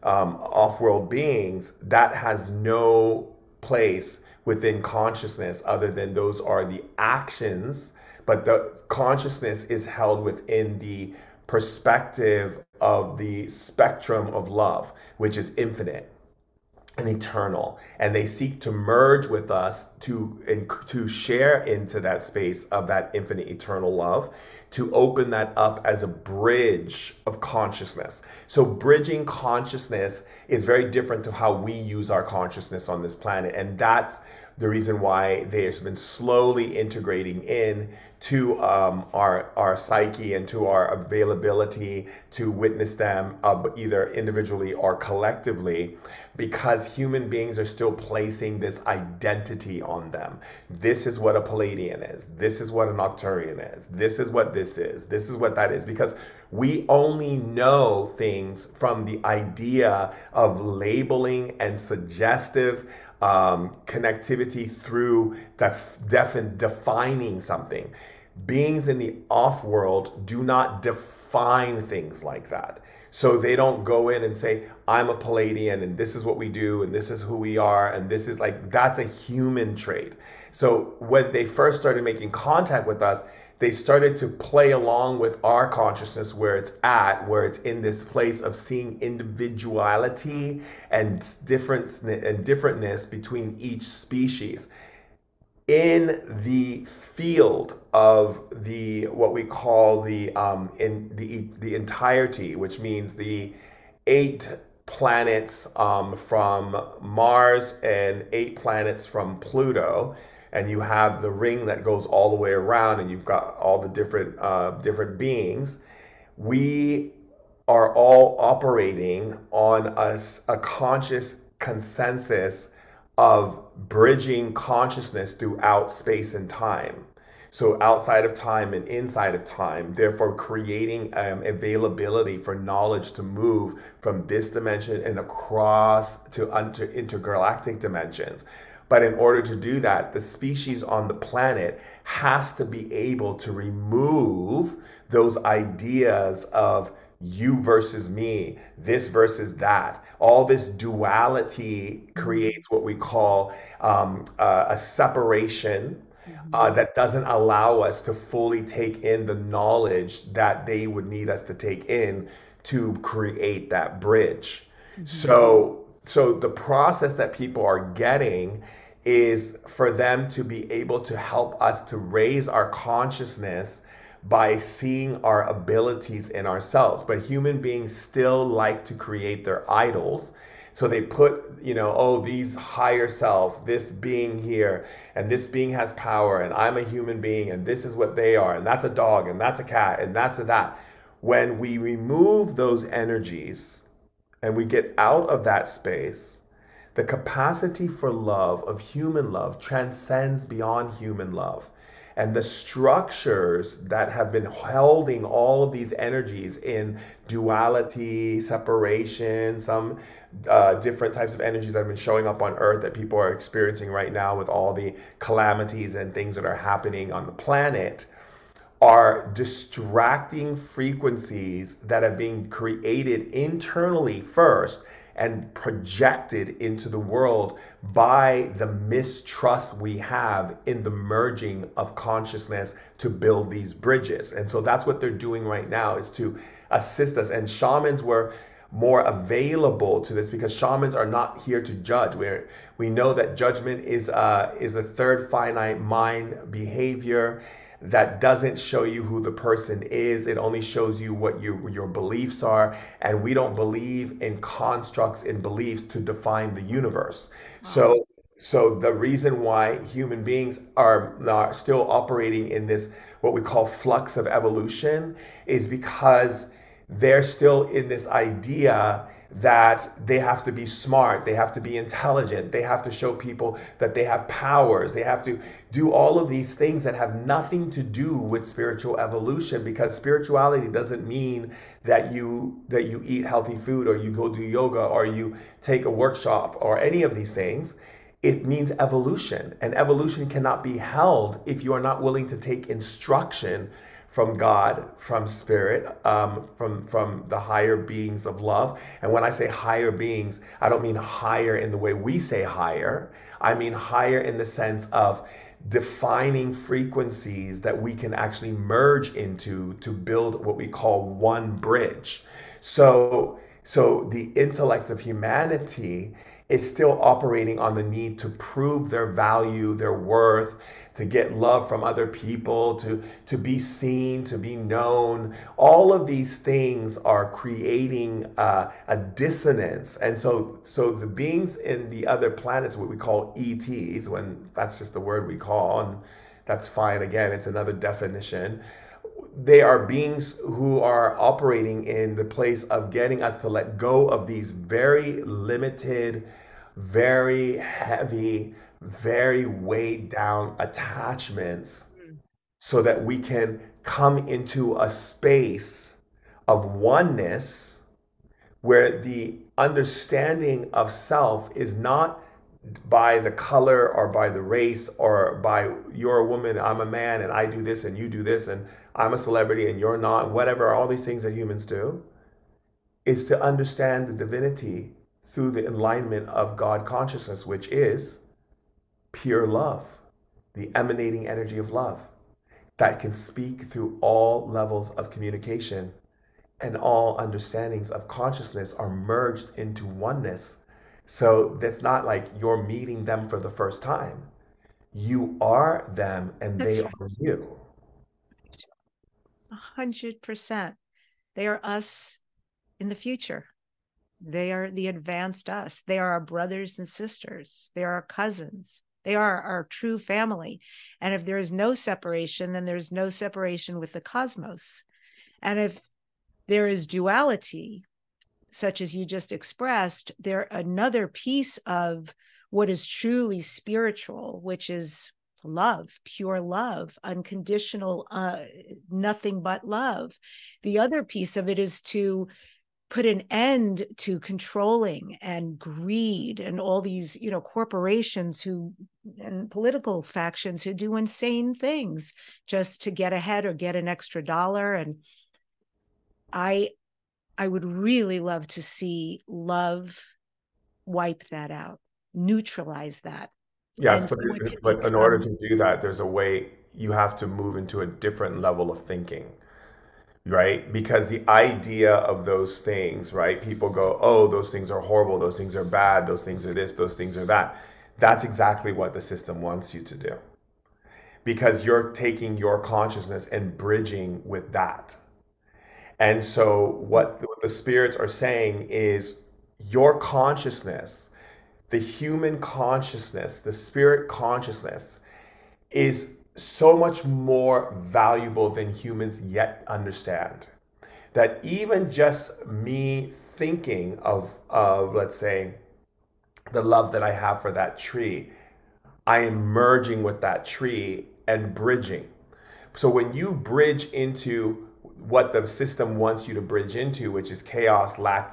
off-world beings, that has no place within consciousness, other than those are the actions, but the consciousness is held within the perspective of the spectrum of love, which is infinite and eternal. And they seek to merge with us to share into that space of that infinite eternal love, to open that up as a bridge of consciousness. So bridging consciousness is very different to how we use our consciousness on this planet. And that's the reason why they've been slowly integrating in to our psyche and to our availability to witness them either individually or collectively, because human beings are still placing this identity on them. This is what a Palladian is. This is what a Nocturian is. This is what this is. This is what that is. Because we only know things from the idea of labeling and suggestive connectivity through defining something. Beings in the off-world do not define things like that. So they don't go in and say, I'm a Palladian and this is what we do and this is who we are and this is like, that's a human trait. So when they first started making contact with us, they started to play along with our consciousness where it's at, where it's in this place of seeing individuality and difference and differentness between each species. In the field of the what we call the entirety, which means the 8 planets from Mars and 8 planets from Pluto, and you have the ring that goes all the way around, and you've got all the different different beings. We are all operating on a conscious consensus of bridging consciousness throughout space and time. So outside of time and inside of time, therefore creating availability for knowledge to move from this dimension and across to intergalactic dimensions. But in order to do that, the species on the planet has to be able to remove those ideas of you versus me, this versus that. All this duality creates what we call a separation that doesn't allow us to fully take in the knowledge that they would need us to take in to create that bridge. Mm-hmm. So the process that people are getting is for them to be able to help us to raise our consciousness by seeing our abilities in ourselves. But human beings still like to create their idols. So they put, you know, oh, these higher self, this being here, and this being has power, and I'm a human being, and this is what they are, and that's a dog, and that's a cat, and that's a that. When we remove those energies and we get out of that space, the capacity for love, of human love, transcends beyond human love. And the structures that have been holding all of these energies in duality, separation, some different types of energies that have been showing up on Earth that people are experiencing right now with all the calamities and things that are happening on the planet, are distracting frequencies that are being created internally first and projected into the world by the mistrust we have in the merging of consciousness to build these bridges. And so that's what they're doing right now, is to assist us. And shamans were more available to this because shamans are not here to judge. We know that judgment is a third finite mind behavior that doesn't show you who the person is. It only shows you what your beliefs are. And we don't believe in constructs and beliefs to define the universe. Wow. So the reason why human beings are still operating in this, what we call flux of evolution, is because they're still in this idea that they have to be smart, they have to be intelligent, they have to show people that they have powers, they have to do all of these things that have nothing to do with spiritual evolution, because spirituality doesn't mean that you eat healthy food or you go do yoga or you take a workshop or any of these things. It means evolution, and evolution cannot be held if you are not willing to take instruction from God, from spirit, from the higher beings of love. And when I say higher beings, I don't mean higher in the way we say higher. I mean higher in the sense of defining frequencies that we can actually merge into to build what we call one bridge. So the intellect of humanity is still operating on the need to prove their value, their worth, to get love from other people, to be seen, to be known. All of these things are creating a dissonance. And so the beings in the other planets, what we call ETs, when that's just the word we call, and that's fine, again, it's another definition. They are beings who are operating in the place of getting us to let go of these very limited, very heavy, very weighed down attachments, so that we can come into a space of oneness where the understanding of self is not by the color or by the race or by you're a woman, I'm a man, and I do this and you do this, and I'm a celebrity and you're not, whatever, all these things that humans do, is to understand the divinity through the enlightenment of God consciousness, which is pure love, the emanating energy of love that can speak through all levels of communication, and all understandings of consciousness are merged into oneness. So that's not like you're meeting them for the first time. You are them and they are you. 100%. They are us in the future. They are the advanced us. They are our brothers and sisters. They are our cousins. They are our true family. And if there is no separation, then there's no separation with the cosmos. And if there is duality, such as you just expressed, there another piece of what is truly spiritual, which is love, pure love, unconditional, nothing but love. The other piece of it is to put an end to controlling and greed and all these, you know, corporations who and political factions who do insane things just to get ahead or get an extra dollar. And I would really love to see love wipe that out, neutralize that. Yes, but in order to do that, there's a way. You have to move into a different level of thinking, right? Because the idea of those things, right? People go, oh, those things are horrible. Those things are bad. Those things are this, those things are that. That's exactly what the system wants you to do, because you're taking your consciousness and bridging with that. And so what the spirits are saying is your consciousness, the human consciousness, the spirit consciousness is so much more valuable than humans yet understand. That even just me thinking of, let's say, the love that I have for that tree, I am merging with that tree and bridging. So when you bridge into what the system wants you to bridge into, which is chaos, lack,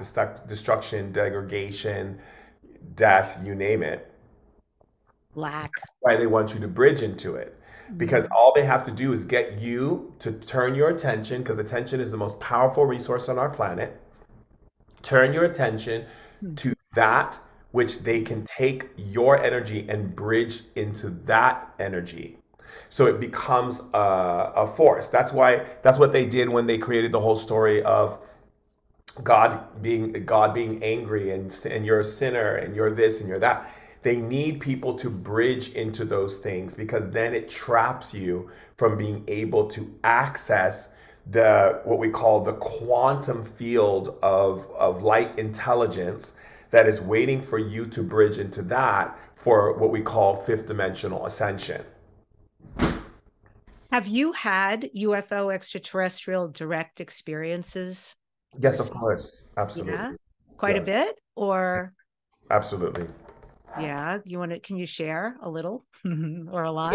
destruction, degradation, death, you name it. Lack. Why they want you to bridge into it. Because all they have to do is get you to turn your attention, because attention is the most powerful resource on our planet. Turn your attention to that which they can take your energy and bridge into that energy. So it becomes a force. That's why, that's what they did when they created the whole story of God being angry and you're a sinner and you're this and you're that. They need people to bridge into those things, because then it traps you from being able to access the what we call the quantum field of light intelligence that is waiting for you to bridge into that for what we call fifth dimensional ascension. Have you had UFO extraterrestrial direct experiences? Yes, of course. Absolutely. Yeah? Quite a bit, or? Absolutely. Yeah. You want to, can you share a little or a lot?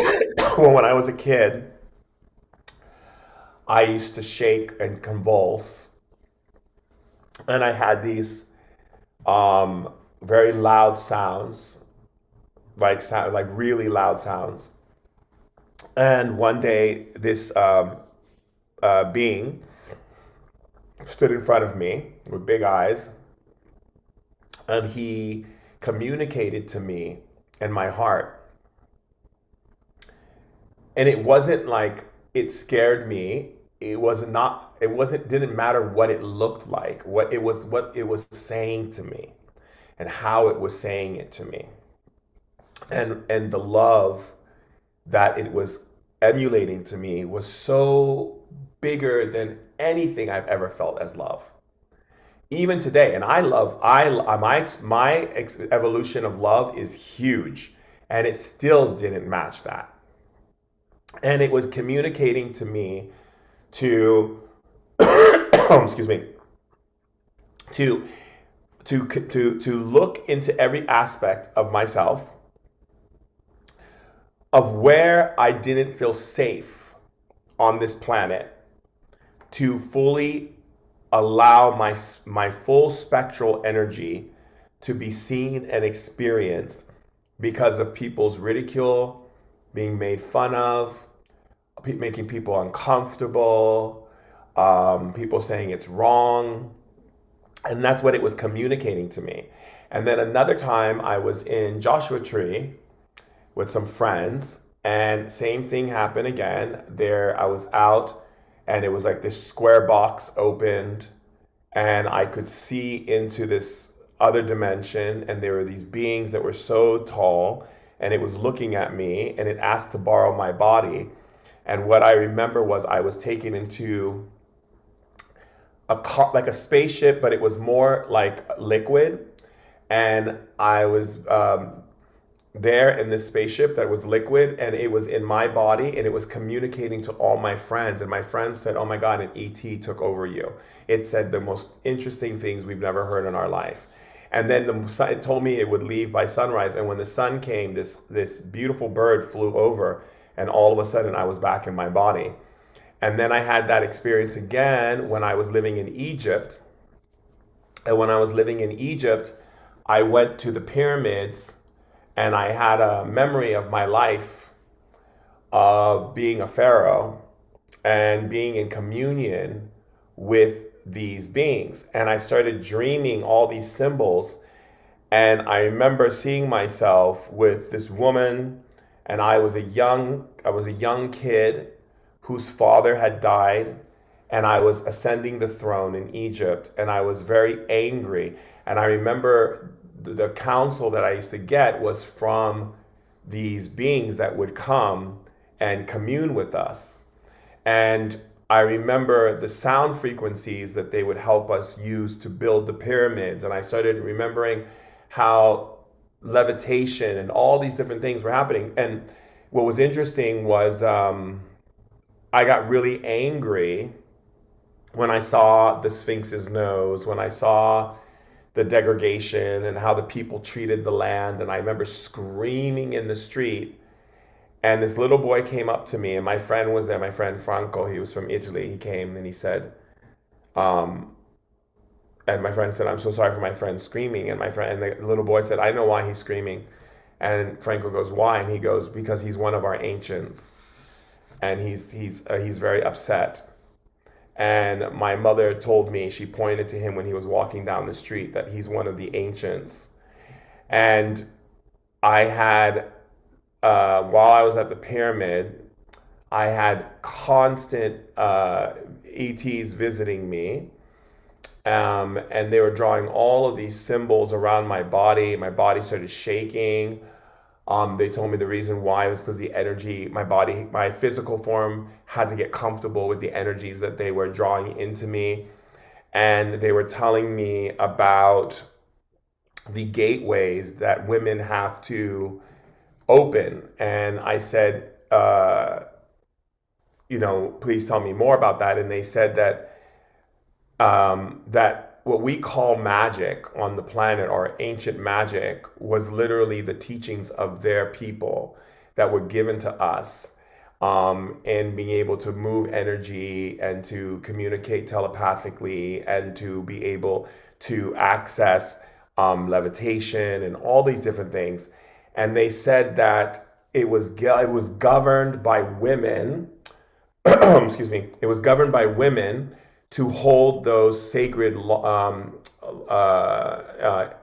Well, when I was a kid, I used to shake and convulse, and I had these very loud sounds, like really loud sounds. And one day this being stood in front of me with big eyes, and he communicated to me and my heart. And it wasn't like it scared me. It didn't matter what it looked like, what it was saying to me and how it was saying it to me. And the love that it was emulating to me was so bigger than anything I've ever felt as love. Even today, and my evolution of love is huge, and it still didn't match that. And it was communicating to me to, excuse me, to look into every aspect of myself, of where I didn't feel safe on this planet, to fully allow my full spectral energy to be seen and experienced, because of people's ridicule, being made fun of, making people uncomfortable, people saying it's wrong. And that's what it was communicating to me. And then another time I was in Joshua Tree with some friends, and same thing happened again. There I was out, and it was like this square box opened, and I could see into this other dimension, and there were these beings that were so tall, and it was looking at me, and it asked to borrow my body. And what I remember was I was taken into like a spaceship, but it was more like liquid. And I was there in this spaceship that was liquid, and it was in my body, and it was communicating to all my friends. And my friends said, oh my God, an ET took over you. It said the most interesting things we've never heard in our life. And then it told me it would leave by sunrise. And when the sun came, this beautiful bird flew over, and all of a sudden I was back in my body. And then I had that experience again when I was living in Egypt. And when I was living in Egypt, I went to the pyramids, and I had a memory of my life of being a pharaoh and being in communion with these beings. And I started dreaming all these symbols, and I remember seeing myself with this woman, and I was a young kid whose father had died, and I was ascending the throne in Egypt, and I was very angry. And I remember the counsel that I used to get was from these beings that would come and commune with us. And I remember the sound frequencies that they would help us use to build the pyramids. And I started remembering how levitation and all these different things were happening. And what was interesting was I got really angry when I saw the Sphinx's nose, when I saw the degradation and how the people treated the land. And I remember screaming in the street. And this little boy came up to me, and my friend was there, my friend Franco, he was from Italy. He came and he said, and my friend said, I'm so sorry for my friend screaming. And the little boy said, I know why he's screaming. And Franco goes, why? And he goes, because he's one of our ancients. And he's very upset. And my mother told me, she pointed to him when he was walking down the street, that he's one of the ancients. And I had, while I was at the pyramid, I had constant ETs visiting me, and they were drawing all of these symbols around my body. My body started shaking. They told me the reason why was because the energy, my physical form had to get comfortable with the energies that they were drawing into me. And they were telling me about the gateways that women have to open. And I said, please tell me more about that. And they said that that what we call magic on the planet, or ancient magic, was literally the teachings of their people that were given to us, and being able to move energy and to communicate telepathically and to be able to access levitation and all these different things. And they said that it was governed by women, excuse me, it was governed by women to hold those sacred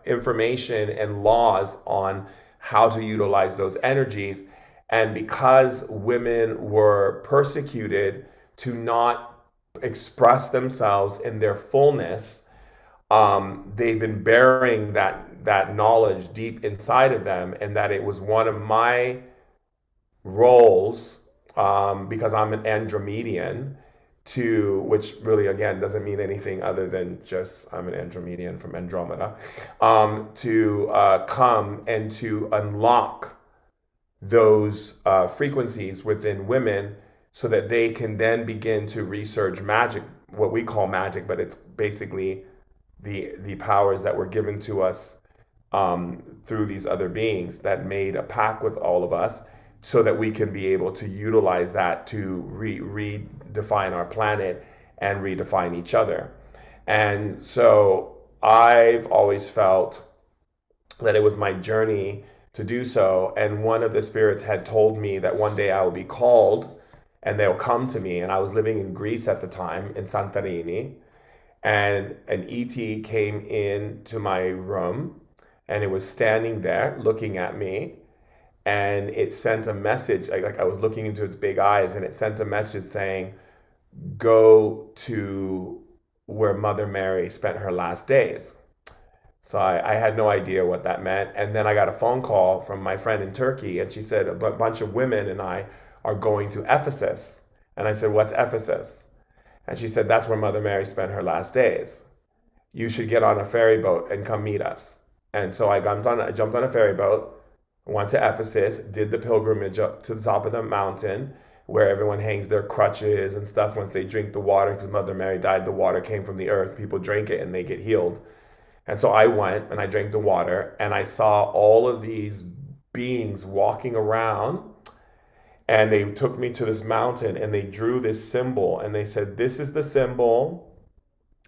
information and laws on how to utilize those energies. And because women were persecuted to not express themselves in their fullness, they've been bearing that knowledge deep inside of them, and that it was one of my roles, because I'm an Andromedian, which really, again, doesn't mean anything other than just I'm an Andromedian from Andromeda, to come and to unlock those frequencies within women so that they can then begin to research magic, what we call magic, but it's basically the powers that were given to us through these other beings that made a pact with all of us, so that we can be able to utilize that to redefine our planet and redefine each other. And so I've always felt that it was my journey to do so. And one of the spirits had told me that one day I will be called and they'll come to me. And I was living in Greece at the time, in Santorini. And an ET came into my room, and it was standing there looking at me, and it sent a message. Like I was looking into its big eyes, and it sent a message saying, go to where Mother Mary spent her last days. So I had no idea what that meant. And then I got a phone call from my friend in Turkey, and she said, a bunch of women and I are going to Ephesus. And I said, what's Ephesus? And she said, that's where Mother Mary spent her last days. You should get on a ferry boat and come meet us. And so I jumped on a ferry boat, went to Ephesus, did the pilgrimage up to the top of the mountain where everyone hangs their crutches and stuff once they drink the water, because Mother Mary died. The water came from the earth. People drink it and they get healed. And so I went and I drank the water and I saw all of these beings walking around, and they took me to this mountain and they drew this symbol and they said, this is the symbol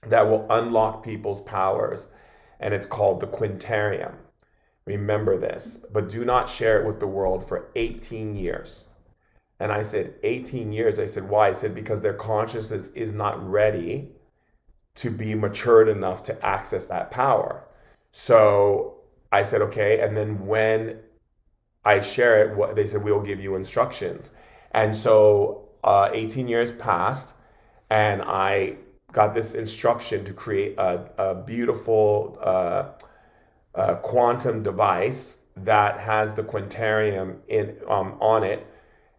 that will unlock people's powers. And it's called the Quintarium. Remember this, but do not share it with the world for 18 years. And I said, 18 years? I said, why? I said, because their consciousness is not ready to be matured enough to access that power. So I said, okay. And then when I share it, what they said, we'll give you instructions. And so 18 years passed and I got this instruction to create a beautiful quantum device that has the Quintarium in on it,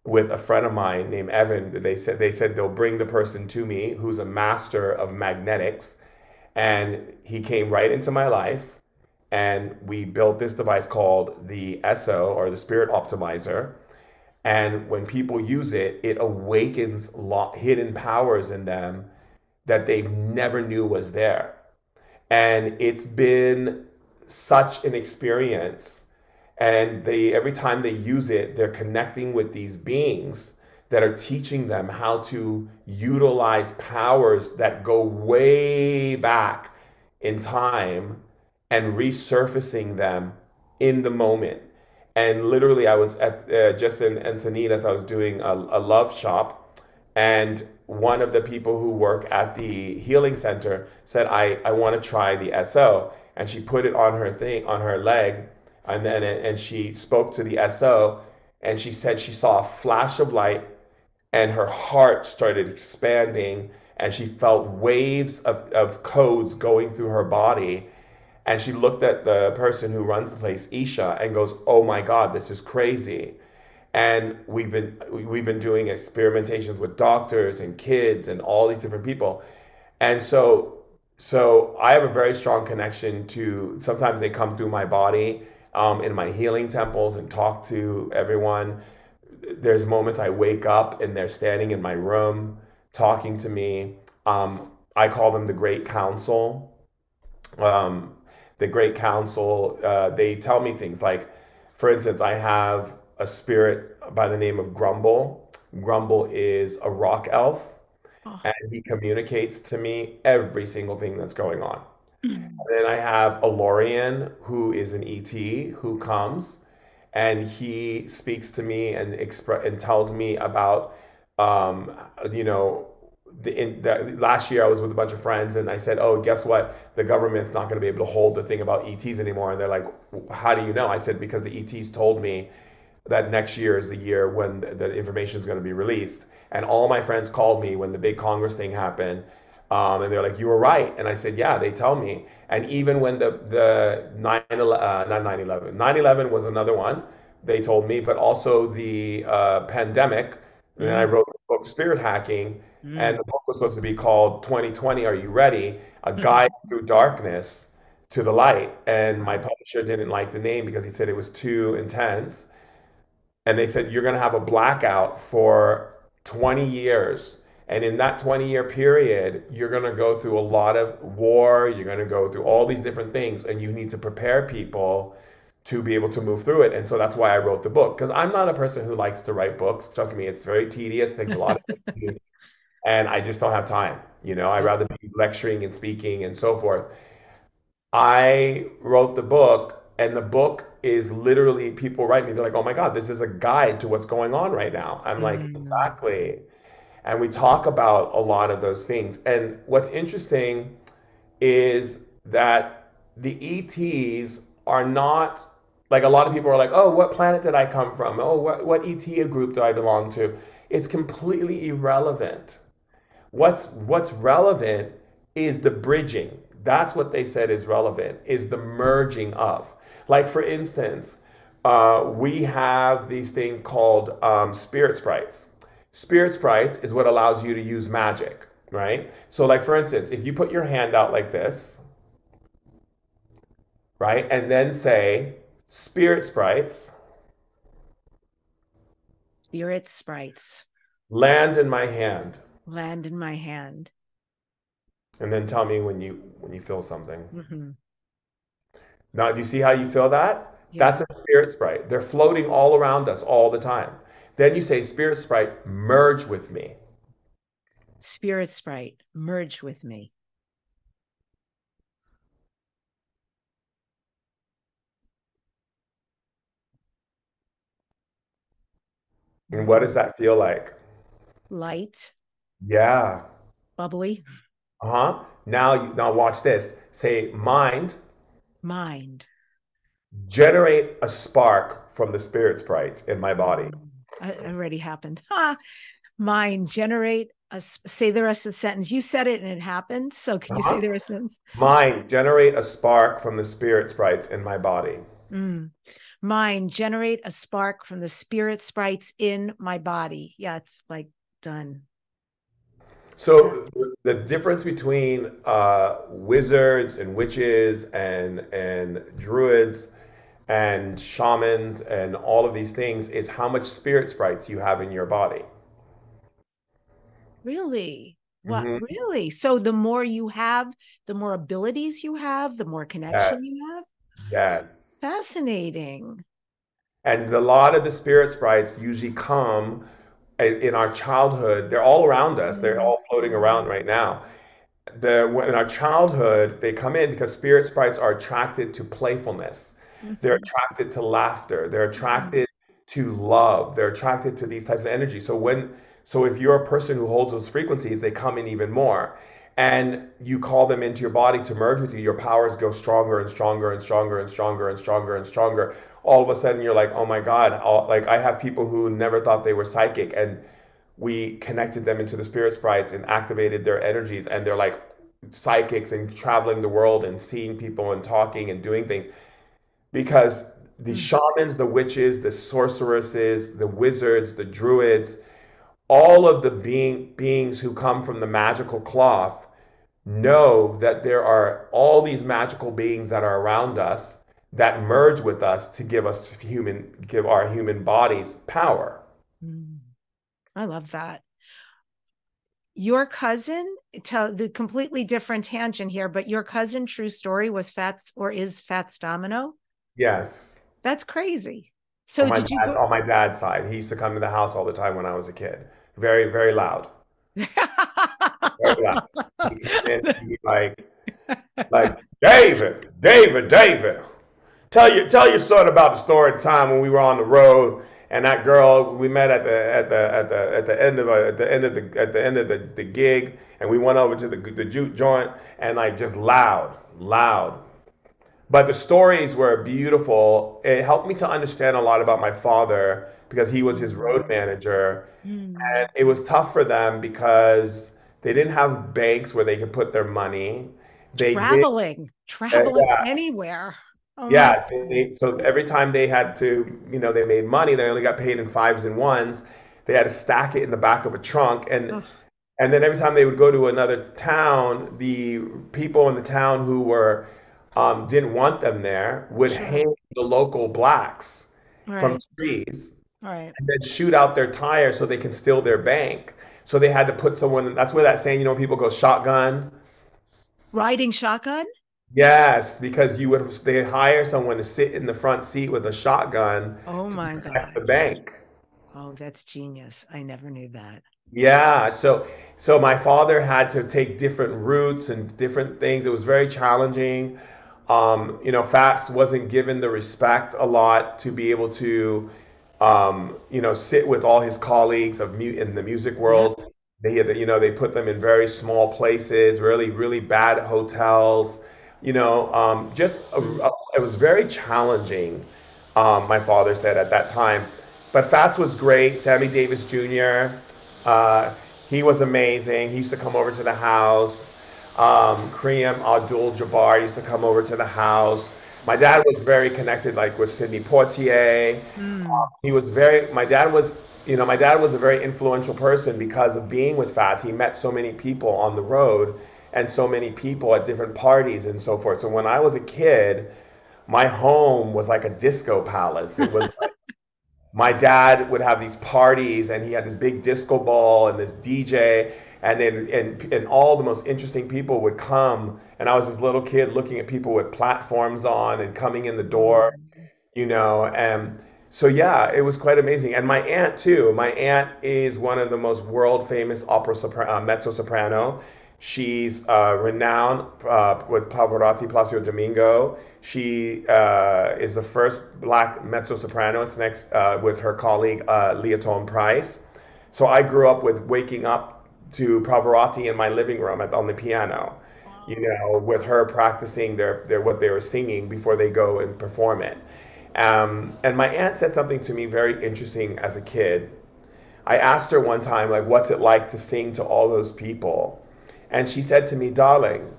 with a friend of mine named Evan. They said they'll bring the person to me who's a master of magnetics, and he came right into my life, and we built this device called the ESO, or the Spirit Optimizer. And when people use it, it awakens hidden powers in them that they never knew was there. And it's been such an experience. And every time they use it, they're connecting with these beings that are teaching them how to utilize powers that go way back in time and resurfacing them in the moment. And literally, I was at just in Encinitas, I was doing a love shop, and one of the people who work at the healing center said, I want to try the SO. And she put it on her thing, on her leg. And she spoke to the SO, and she said she saw a flash of light and her heart started expanding, and she felt waves of codes going through her body. And she looked at the person who runs the place, Isha, and goes, oh my God, this is crazy. And we've been doing experimentations with doctors and kids and all these different people. And so I have a very strong connection to, sometimes they come through my body, in my healing temples, and talk to everyone. There's moments I wake up and they're standing in my room talking to me. I call them the Great Council. The Great Council, they tell me things like, for instance, I have a spirit by the name of Grumble. Grumble is a rock elf, and he communicates to me every single thing that's going on. And then I have Elorian, who is an ET, who comes and he speaks to me and tells me about, last year I was with a bunch of friends and I said, oh, guess what? The government's not going to be able to hold the thing about ETs anymore. And they're like, how do you know? I said, because the ETs told me that next year is the year when the information is going to be released. And all my friends called me when the big Congress thing happened. And they're like, you were right. And I said, yeah, they tell me. And even when the 9/11 was another one, they told me, but also the pandemic. And then I wrote the book, Spirit Hacking, and the book was supposed to be called 2020, Are You Ready? A Guide Through Darkness to the Light. And my publisher didn't like the name because he said it was too intense. And they said, you're going to have a blackout for 20 years. And in that 20-year period, you're going to go through a lot of war. You're going to go through all these different things, and you need to prepare people to be able to move through it. And so that's why I wrote the book, because I'm not a person who likes to write books. Trust me, it's very tedious, takes a lot of time, and I just don't have time. I'd rather be lecturing and speaking and so forth. I wrote the book, and the book is literally, people write me, they're like, oh my God, this is a guide to what's going on right now. I'm like, exactly. And we talk about a lot of those things. And what's interesting is that the ETs are not, like, a lot of people are like, oh, what planet did I come from? Oh, what ET group do I belong to? It's completely irrelevant. What's relevant is the bridging. That's what they said is relevant, is the merging of. Like, for instance, we have these things called spirit sprites. Spirit sprites is what allows you to use magic, right? So, like, for instance, if you put your hand out like this, right, and then say, spirit sprites. Spirit sprites. Land in my hand. Land in my hand. And then tell me when you feel something. Mm-hmm. Now, do you see how you feel that? Yeah. That's a spirit sprite. They're floating all around us all the time. Then you say, Spirit Sprite, merge with me. Spirit Sprite, merge with me. And what does that feel like? Light. Yeah. Bubbly. Uh-huh. Now watch this. Say mind. Mind. Generate a spark from the Spirit Sprites in my body. It already happened. Mind, generate a, say the rest of the sentence. You said it and it happened. So can you say the rest of the sentence? Mind, generate a spark from the Spirit Sprites in my body. Mm. Mind, generate a spark from the Spirit Sprites in my body. Yeah, it's like done. So the difference between wizards and witches and druids and shamans and all of these things is how much Spirit Sprites you have in your body. Really? What? Mm-hmm. Really? So the more you have, the more abilities you have, the more connection you have? Yes. Fascinating. And a lot of the Spirit Sprites usually come in our childhood. They're all around us. They're all floating around right now. In our childhood, they come in because Spirit Sprites are attracted to playfulness. Mm-hmm. They're attracted to laughter. They're attracted to love. They're attracted to these types of energy. So if you're a person who holds those frequencies, they come in even more. And you call them into your body to merge with you, your powers go stronger and stronger and stronger and stronger and stronger and stronger. All of a sudden you're like, oh my God, like I have people who never thought they were psychic, and we connected them into the Spirit Sprites and activated their energies, and they're like psychics and traveling the world and seeing people and talking and doing things. Because the shamans, the witches, the sorceresses, the wizards, the druids, all of the beings who come from the magical cloth know that there are all these magical beings that are around us that merge with us to give our human bodies power. I love that. Your cousin, tell the completely different tangent here, but your cousin, true story, was Fats, or is Fats Domino? Yes. That's crazy. So on my dad's side, he used to come to the house all the time when I was a kid. Very, very loud. Very loud. He'd be like David, tell your son about the story time when we were on the road and that girl we met at the end of the gig, and we went over to the juke joint, and like just loud. But the stories were beautiful. It helped me to understand a lot about my father because he was his road manager. Mm. And it was tough for them because they didn't have banks where they could put their money. Traveling anywhere. Oh yeah. So every time they had to, they made money, they only got paid in fives and ones. They had to stack it in the back of a trunk. And then every time they would go to another town, the people in the town who were didn't want them there would hang the local blacks from trees and then shoot out their tires so they can steal their bank. So they had to put someone, that's where that saying, people go shotgun. Riding shotgun? Yes, because they hire someone to sit in the front seat with a shotgun to protect the bank. Oh, that's genius. I never knew that. Yeah. So my father had to take different routes and different things. It was very challenging. Fats wasn't given the respect a lot to be able to, sit with all his colleagues in the music world. Yeah. They had, they put them in very small places, really, really bad hotels. It was very challenging. My father said at that time, but Fats was great. Sammy Davis Jr. He was amazing. He used to come over to the house. Kareem Abdul-Jabbar used to come over to the house. My dad was very connected, with Sidney Poitier. Mm. My dad was a very influential person because of being with Fats. He met so many people on the road and so many people at different parties and so forth. So when I was a kid, my home was like a disco palace. It was like, my dad would have these parties, and he had this big disco ball and this DJ, And then and all the most interesting people would come, and I was this little kid looking at people with platforms on and coming in the door, you know. And so yeah, it was quite amazing. And my aunt too. My aunt is one of the most world famous opera mezzo soprano. She's renowned with Pavarotti, Placido Domingo. She is the first black mezzo soprano. It's next with her colleague Leotone Price. So I grew up with waking up to Pavarotti in my living room on the piano, you know, with her practicing their what they were singing before they go and perform it. And my aunt said something to me very interesting as a kid. I asked her one time, like, what's it like to sing to all those people? And she said to me, darling,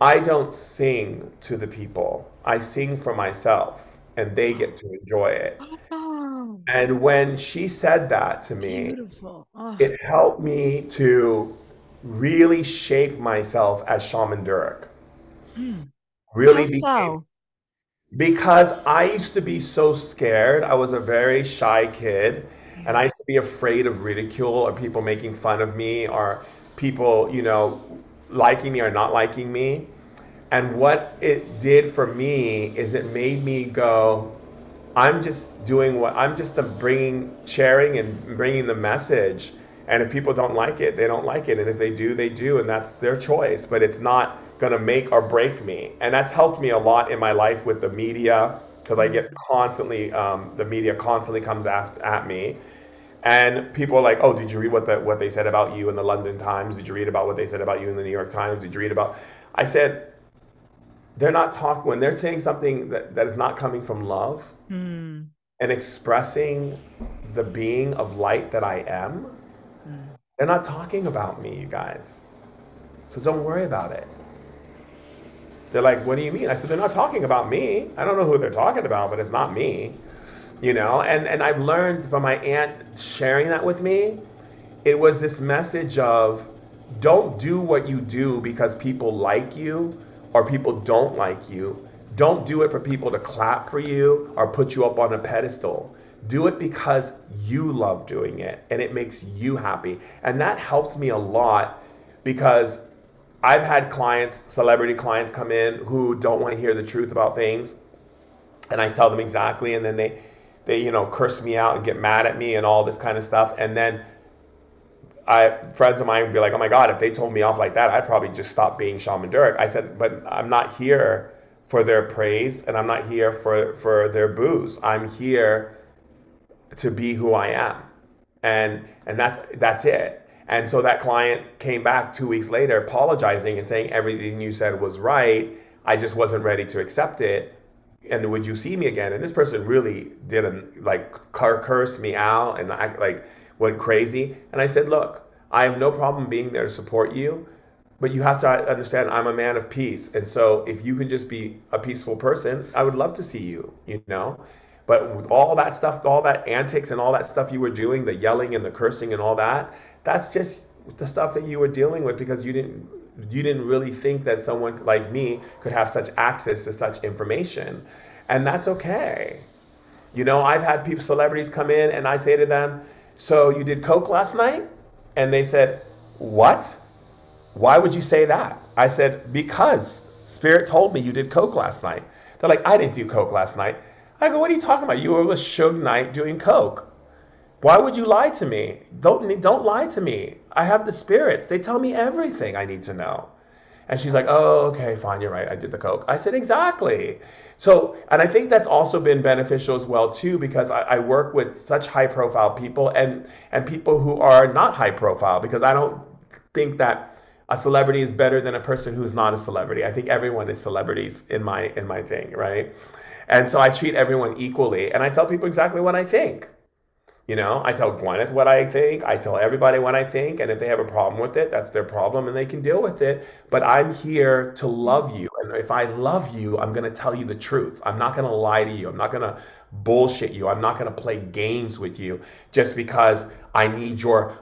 I don't sing to the people. I sing for myself, and they get to enjoy it. And when she said that to me, it helped me to really shape myself as Shaman Durek. Really because I used to be so scared. I was a very shy kid, and I used to be afraid of ridicule or people making fun of me or people, you know, liking me or not liking me. And what it did for me is it made me go, I'm just doing what I'm just sharing and bringing the message. And if people don't like it, they don't like it. And if they do, they do. And that's their choice. But it's not going to make or break me. And that's helped me a lot in my life with the media, because I get constantly, the media constantly comes at me. And people are like, oh, did you read what they said about you in the London Times? Did you read about what they said about you in the New York Times? Did you read about? I said, they're not talking when they're saying something that is not coming from love and expressing the being of light that I am. They're not talking about me, you guys. So don't worry about it. They're like, what do you mean? I said, they're not talking about me. I don't know who they're talking about, but it's not me, you know? And I've learned from my aunt sharing that with me, it was this message of don't do what you do because people like you or people don't like you. Don't do it for people to clap for you or put you up on a pedestal. Do it because you love doing it and it makes you happy. And that helped me a lot because I've had clients, celebrity clients come in who don't want to hear the truth about things. And I tell them exactly. And then they you know, curse me out and get mad at me and all this kind of stuff. And then friends of mine would be like, oh my God, if they told me off like that, I'd probably just stop being Shaman Durek. I said, but I'm not here for their praise and I'm not here for their boos. I'm here to be who I am. And that's it. And so that client came back 2 weeks later apologizing and saying, everything you said was right. I just wasn't ready to accept it. And would you see me again? And this person really didn't like curse me out and act like, went crazy. And I said, look, I have no problem being there to support you, but you have to understand I'm a man of peace. And so if you can just be a peaceful person, I would love to see you, you know? But with all that stuff, all that antics and all that stuff you were doing, the yelling and the cursing and all that, that's just the stuff that you were dealing with because you didn't really think that someone like me could have such access to such information. And that's okay. You know, I've had people, celebrities come in and I say to them, so you did coke last night? And they said, what? Why would you say that? I said, because Spirit told me you did coke last night. They're like, I didn't do coke last night. I go, what are you talking about? You were with Suge Knight doing coke. Why would you lie to me? Don't lie to me. I have the spirits. They tell me everything I need to know. And she's like, oh, okay, fine, you're right. I did the coke. I said, exactly. So, and I think that's also been beneficial as well, too, because I work with such high profile people and people who are not high profile, because I don't think that a celebrity is better than a person who's not a celebrity. I think everyone is celebrities in my thing, right? And so I treat everyone equally and I tell people exactly what I think. You know, I tell Gwyneth what I think, I tell everybody what I think, and if they have a problem with it, that's their problem and they can deal with it. But I'm here to love you. And if I love you, I'm gonna tell you the truth. I'm not gonna lie to you. I'm not gonna bullshit you. I'm not gonna play games with you just because I need your,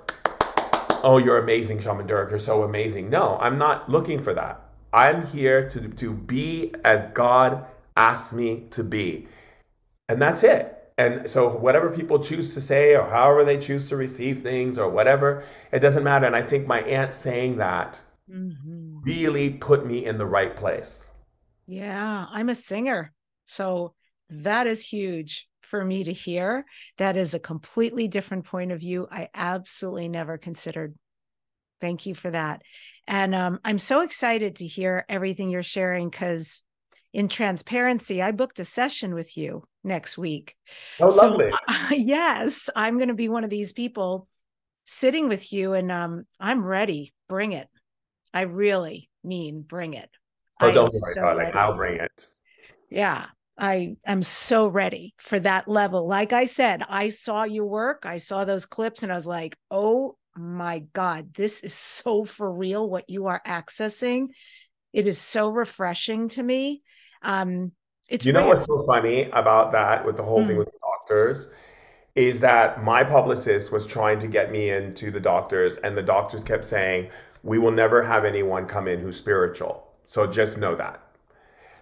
oh, you're amazing, Shaman Durek, you're so amazing. No, I'm not looking for that. I'm here to be as God asked me to be. And that's it. And so whatever people choose to say or however they choose to receive things or whatever, it doesn't matter. And I think my aunt saying that really put me in the right place. Yeah, I'm a singer. So that is huge for me to hear. That is a completely different point of view I absolutely never considered. Thank you for that. And I'm so excited to hear everything you're sharing, because in transparency, I booked a session with you next week. Oh, so, lovely. Yes, I'm going to be one of these people sitting with you, and I'm ready. Bring it. I really mean bring it. Oh, don't worry about it. I'll bring it. Yeah, I am so ready for that level. Like I said, I saw your work. I saw those clips and I was like, oh my God, this is so for real what you are accessing. It is so refreshing to me. It's you know rare. What's so funny about that with the whole thing with the Doctors is that my publicist was trying to get me into the Doctors, and the Doctors kept saying, we will never have anyone come in who's spiritual. So just know that.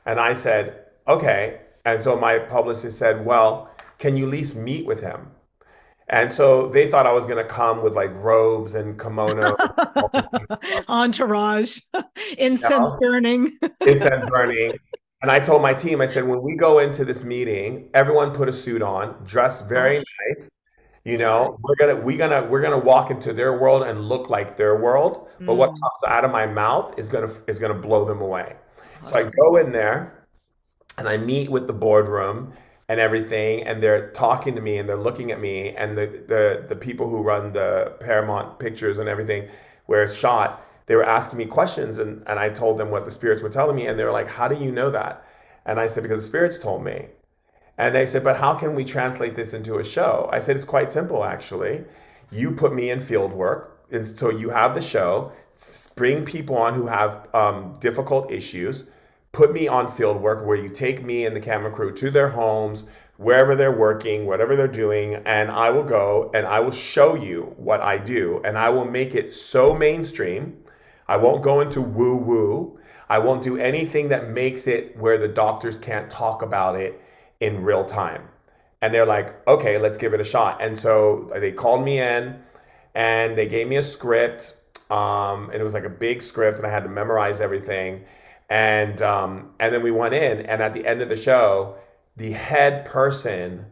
And I said, okay. And so my publicist said, well, can you at least meet with him? And so they thought I was going to come with like robes and kimono. Entourage, incense burning. Incense burning. And I told my team, I said, when we go into this meeting, everyone put a suit on, dress very nice. You know, we're gonna walk into their world and look like their world. But what comes out of my mouth is gonna blow them away. Awesome. So I go in there and I meet with the boardroom and everything, and they're talking to me and they're looking at me, and the people who run the Paramount Pictures and everything where it's shot, they were asking me questions, and I told them what the spirits were telling me, and they were like, how do you know that? And I said, because the spirits told me. And they said, but how can we translate this into a show? I said, it's quite simple, actually. You put me in field work, and so you have the show, bring people on who have difficult issues, put me on field work where you take me and the camera crew to their homes, wherever they're working, whatever they're doing, and I will go and I will show you what I do, and I will make it so mainstream. I won't go into woo-woo. I won't do anything that makes it where the Doctors can't talk about it in real time. And they're like, okay, let's give it a shot. And so they called me in and they gave me a script, and it was like a big script, and I had to memorize everything. And then we went in, and at the end of the show, the head person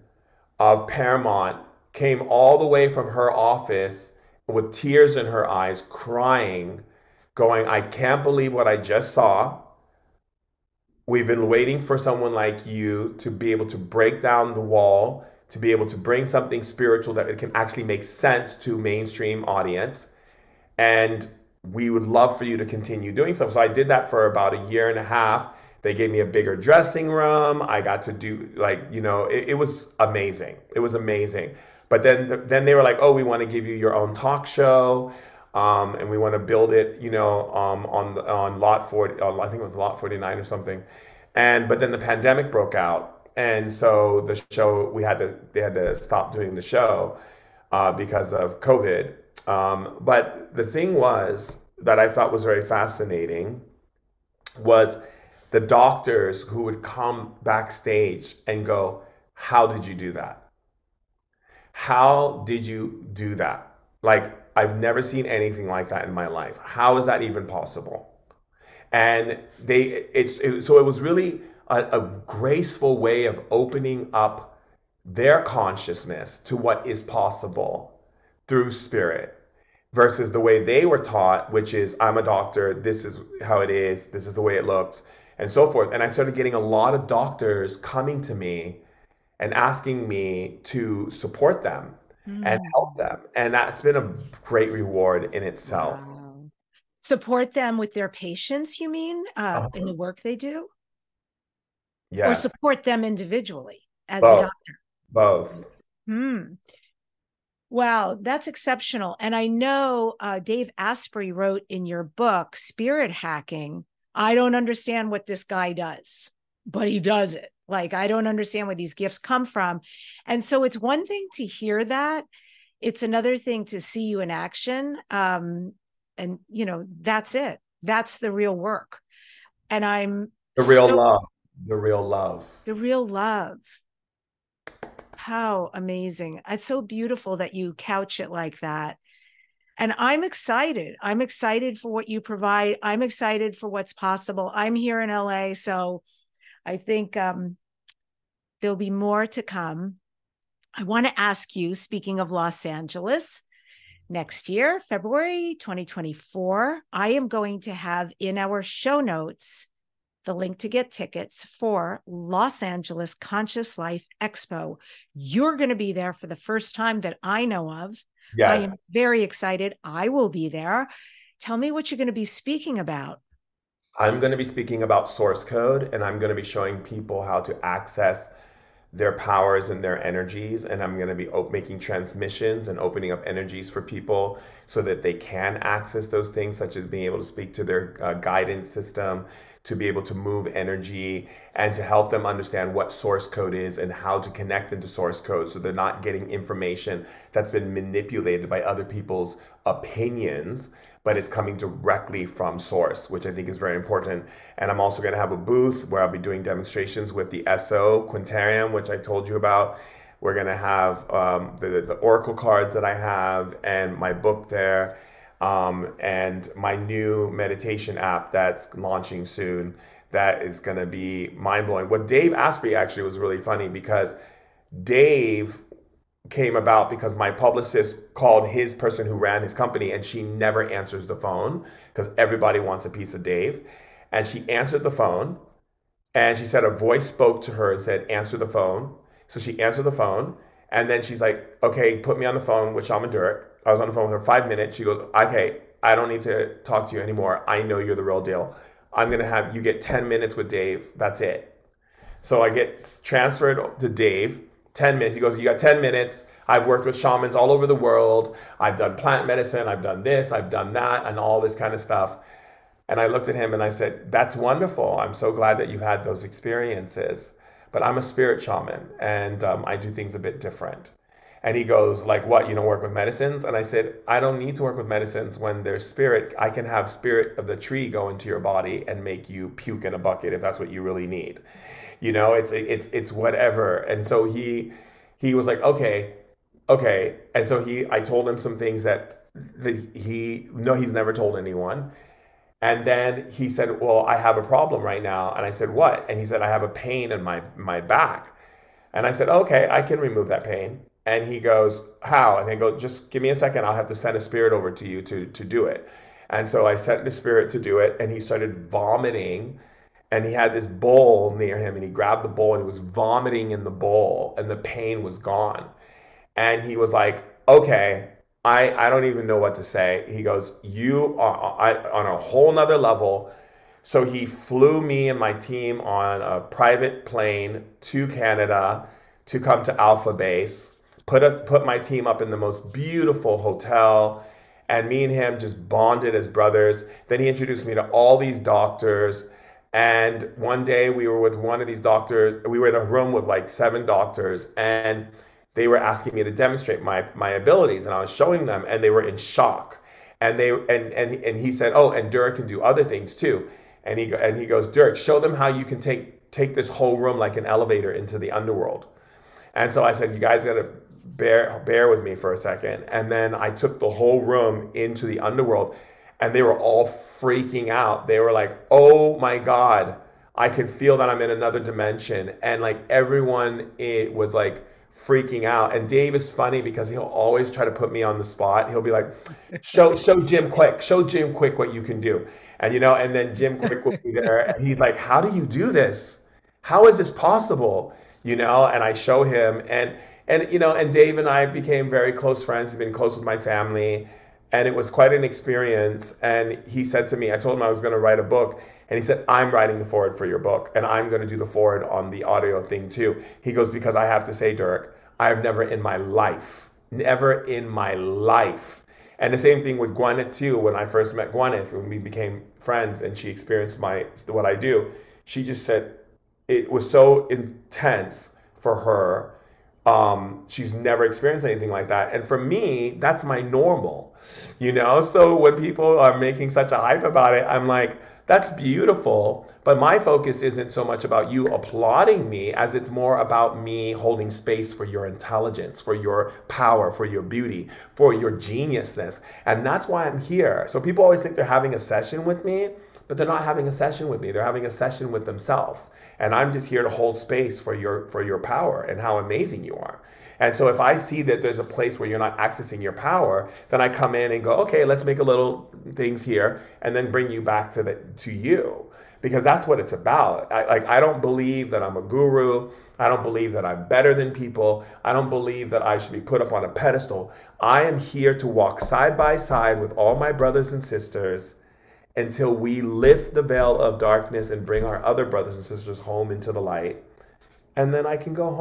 of Paramount came all the way from her office with tears in her eyes, crying, going, I can't believe what I just saw. We've been waiting for someone like you to be able to break down the wall, to be able to bring something spiritual that it can actually make sense to mainstream audience. And we would love for you to continue doing stuff. So I did that for about a year and a half. They gave me a bigger dressing room. I got to do like, you know, it was amazing. It was amazing. But then they were like, oh, we want to give you your own talk show. And we want to build it, you know, on lot 40, I think it was lot 49 or something. But then the pandemic broke out. And so the show, they had to stop doing the show because of COVID. But the thing was that I thought was very fascinating was the Doctors who would come backstage and go, how did you do that? How did you do that? Like, I've never seen anything like that in my life. How is that even possible? And so it was really a graceful way of opening up their consciousness to what is possible through spirit versus the way they were taught, which is I'm a doctor, this is how it is, this is the way it looks, and so forth. And I started getting a lot of doctors coming to me and asking me to support them and help them. And that's been a great reward in itself. Wow. Support them with their patients, you mean, in the work they do? Yes. Or support them individually as a doctor? Both. Wow, that's exceptional. And I know Dave Asprey wrote in your book, Spirit Hacking, I don't understand what this guy does, but he does it. Like, I don't understand where these gifts come from. And so it's one thing to hear that. It's another thing to see you in action. And, you know, that's it. That's the real work. And The real love. The real love. How amazing. It's so beautiful that you couch it like that. And I'm excited. I'm excited for what you provide. I'm excited for what's possible. I'm here in LA, so I think there'll be more to come. I want to ask you, speaking of Los Angeles, next year, February 2024, I am going to have in our show notes the link to get tickets for Los Angeles Conscious Life Expo. You're going to be there for the first time that I know of. Yes. I am very excited. I will be there. Tell me what you're going to be speaking about. I'm going to be speaking about source code, and I'm going to be showing people how to access their powers and their energies. And I'm going to be making transmissions and opening up energies for people so that they can access those things, such as being able to speak to their guidance system, to be able to move energy, and to help them understand what source code is and how to connect into source code, so they're not getting information that's been manipulated by other people's opinions, but it's coming directly from source, which I think is very important. And I'm also going to have a booth where I'll be doing demonstrations with the SO Quintarium, which I told you about. We're going to have the oracle cards that I have and my book there, and my new meditation app that's launching soon. That is going to be mind-blowing. What Dave Asprey actually was really funny, because Dave came about because my publicist called his person who ran his company, and she never answers the phone because everybody wants a piece of Dave. And she answered the phone, and she said a voice spoke to her and said, answer the phone. So she answered the phone, and then she's like, okay, put me on the phone with Shaman Durek. I was on the phone with her 5 minutes. She goes, okay, I don't need to talk to you anymore. I know you're the real deal. I'm going to have you get 10 minutes with Dave. That's it. So I get transferred to Dave. 10 minutes. He goes, you got 10 minutes. I've worked with shamans all over the world. I've done plant medicine. I've done this. I've done that, and all this kind of stuff. And I looked at him and I said, that's wonderful. I'm so glad that you've had those experiences, but I'm a spirit shaman, and I do things a bit different. And he goes, like, what, you don't work with medicines? And I said, I don't need to work with medicines. When there's spirit, I can have spirit of the tree go into your body and make you puke in a bucket if that's what you really need. You know, it's whatever. And so he was like, okay. And so I told him some things that he's never told anyone. And then he said, well, I have a problem right now. And I said, what? And he said, I have a pain in my back. And I said, okay, I can remove that pain. And he goes, how? And I go, just give me a second. I'll have to send a spirit over to you to do it. And so I sent the spirit to do it, and he started vomiting. And he had this bowl near him, and he grabbed the bowl, and he was vomiting in the bowl, and the pain was gone. And he was like, okay, I don't even know what to say. He goes, you are on a whole nother level. So he flew me and my team on a private plane to Canada to come to Alpha Base, put my team up in the most beautiful hotel, and me and him just bonded as brothers. Then he introduced me to all these doctors. And one day we were with one of these doctors. We were in a room with like 7 doctors, and they were asking me to demonstrate my abilities, and I was showing them, and they were in shock. And he said, oh, and Durek can do other things too. And he goes, Durek, show them how you can take this whole room like an elevator into the underworld. And so I said, you guys gotta bear with me for a second. And then I took the whole room into the underworld. And they were all freaking out. They were like, oh my God, I can feel that I'm in another dimension. And like everyone, it was like freaking out. And Dave is funny because he'll always try to put me on the spot. He'll be like, show Jim quick what you can do. And you know, and then Jim Quick will be there. And he's like, how do you do this? How is this possible? You know, and I show him, and you know, and Dave and I became very close friends. He's been close with my family. And it was quite an experience. And he said to me, I told him I was going to write a book. And he said, I'm writing the foreword for your book. And I'm going to do the foreword on the audio thing too. He goes, because I have to say, Durek, I've never in my life. And the same thing with Gwyneth too. When I first met Gwyneth, when we became friends and she experienced what I do, she just said, it was so intense for her. She's never experienced anything like that. And for me, that's my normal, you know? So when people are making such a hype about it, I'm like, That's beautiful, but my focus isn't so much about you applauding me as it's more about me holding space for your intelligence, for your power, for your beauty, for your geniusness. And that's why I'm here. So people always think they're having a session with me, but they're not having a session with me. They're having a session with themselves. And I'm just here to hold space for your power and how amazing you are. And so if I see that there's a place where you're not accessing your power, then I come in and go, okay, let's make a little things here and then bring you back to you, because that's what it's about. I don't believe that I'm a guru. I don't believe that I'm better than people. I don't believe that I should be put up on a pedestal. I am here to walk side by side with all my brothers and sisters until we lift the veil of darkness and bring our other brothers and sisters home into the light. And then I can go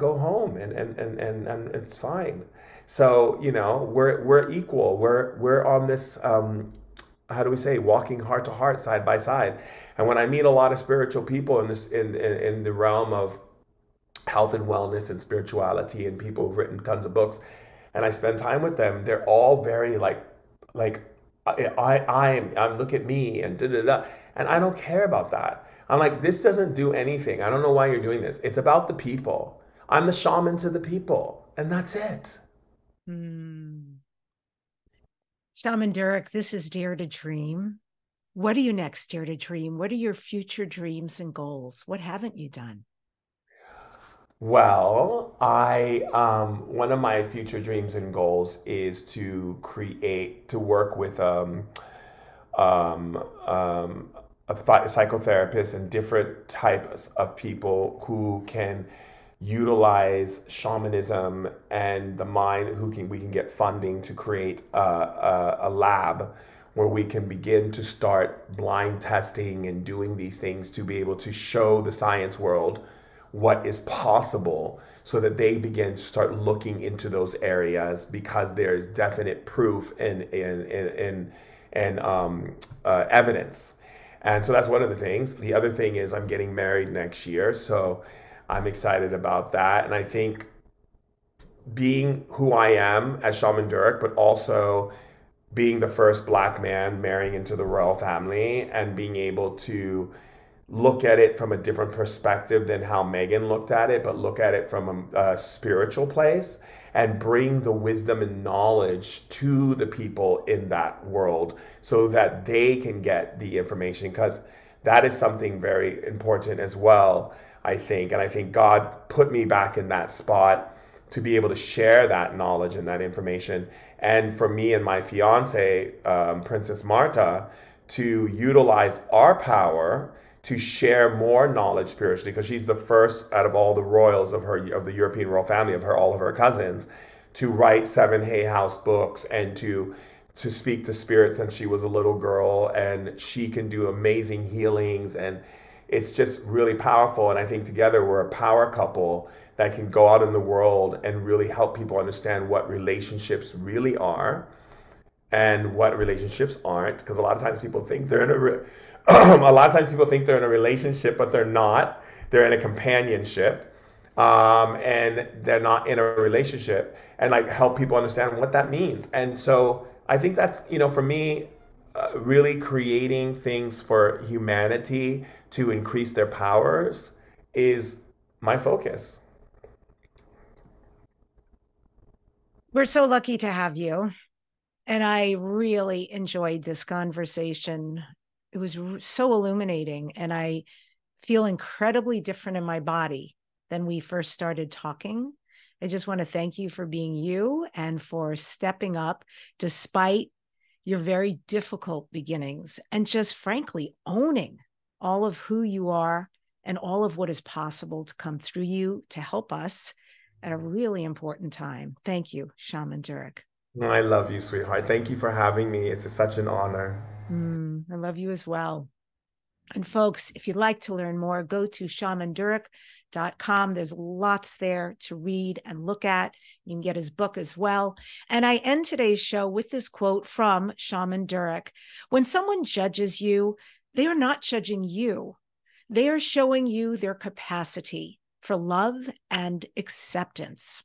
home, and it's fine. So, you know, we're equal. We're on this, how do we say, walking heart to heart, side by side. And when I meet a lot of spiritual people in this, in the realm of health and wellness and spirituality, and people who've written tons of books, and I spend time with them, they're all very like I'm look at me and da da da, and I don't care about that. I'm like, this doesn't do anything. I don't know why you're doing this. It's about the people. I'm the shaman to the people, and that's it. Mm. Shaman Durek, this is Dare to Dream. What are you next, Dare to Dream? What are your future dreams and goals? What haven't you done? Well, one of my future dreams and goals is to work with a psychotherapist and different types of people who can utilize shamanism and the mind, we can get funding to create a lab where we can begin to start blind testing and doing these things to be able to show the science world what is possible, so that they begin to start looking into those areas, because there is definite proof and evidence. And so that's one of the things. The other thing is I'm getting married next year, so I'm excited about that. And I think being who I am as Shaman Durek, but also being the first Black man marrying into the royal family and being able to look at it from a different perspective than how Megan looked at it, but look at it from a spiritual place and bring the wisdom and knowledge to the people in that world so that they can get the information, because that is something very important as well, I think. And I think God put me back in that spot to be able to share that knowledge and that information. And for me and my fiance, Princess Marta, to utilize our power to share more knowledge spiritually, because she's the first out of all the royals of the European royal family, all of her cousins, to write 7 Hay House books and to speak to spirits since she was a little girl, and she can do amazing healings, and it's just really powerful. And I think together we're a power couple that can go out in the world and really help people understand what relationships really are and what relationships aren't, because a lot of times people think they're in a relationship, but they're not. They're in a companionship, and they're not in a relationship, and like help people understand what that means. And so I think that's, you know, for me, really creating things for humanity to increase their powers is my focus. We're so lucky to have you. And I really enjoyed this conversation. It was so illuminating, and I feel incredibly different in my body than we first started talking. I just want to thank you for being you and for stepping up despite your very difficult beginnings, and just frankly owning all of who you are and all of what is possible to come through you to help us at a really important time. Thank you, Shaman Durek. I love you, sweetheart. Thank you for having me. It's such an honor. I love you as well. And folks, if you'd like to learn more, go to shamandurek.com. There's lots there to read and look at. You can get his book as well. And I end today's show with this quote from Shaman Durek. When someone judges you, they are not judging you. They are showing you their capacity for love and acceptance.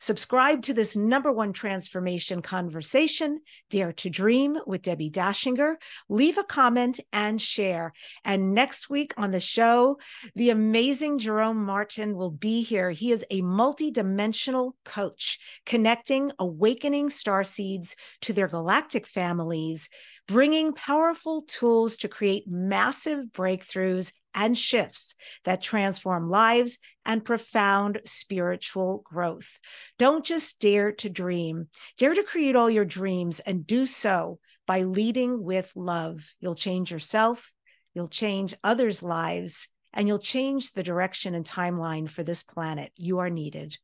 Subscribe to this #1 transformation conversation, Dare to Dream with Debbi Dachinger. Leave a comment and share. And next week on the show, the amazing Jerome Martin will be here. He is a multidimensional coach connecting awakening starseeds to their galactic families, bringing powerful tools to create massive breakthroughs and shifts that transform lives and profound spiritual growth. Don't just dare to dream. Dare to create all your dreams and do so by leading with love. You'll change yourself, you'll change others' lives, and you'll change the direction and timeline for this planet. You are needed.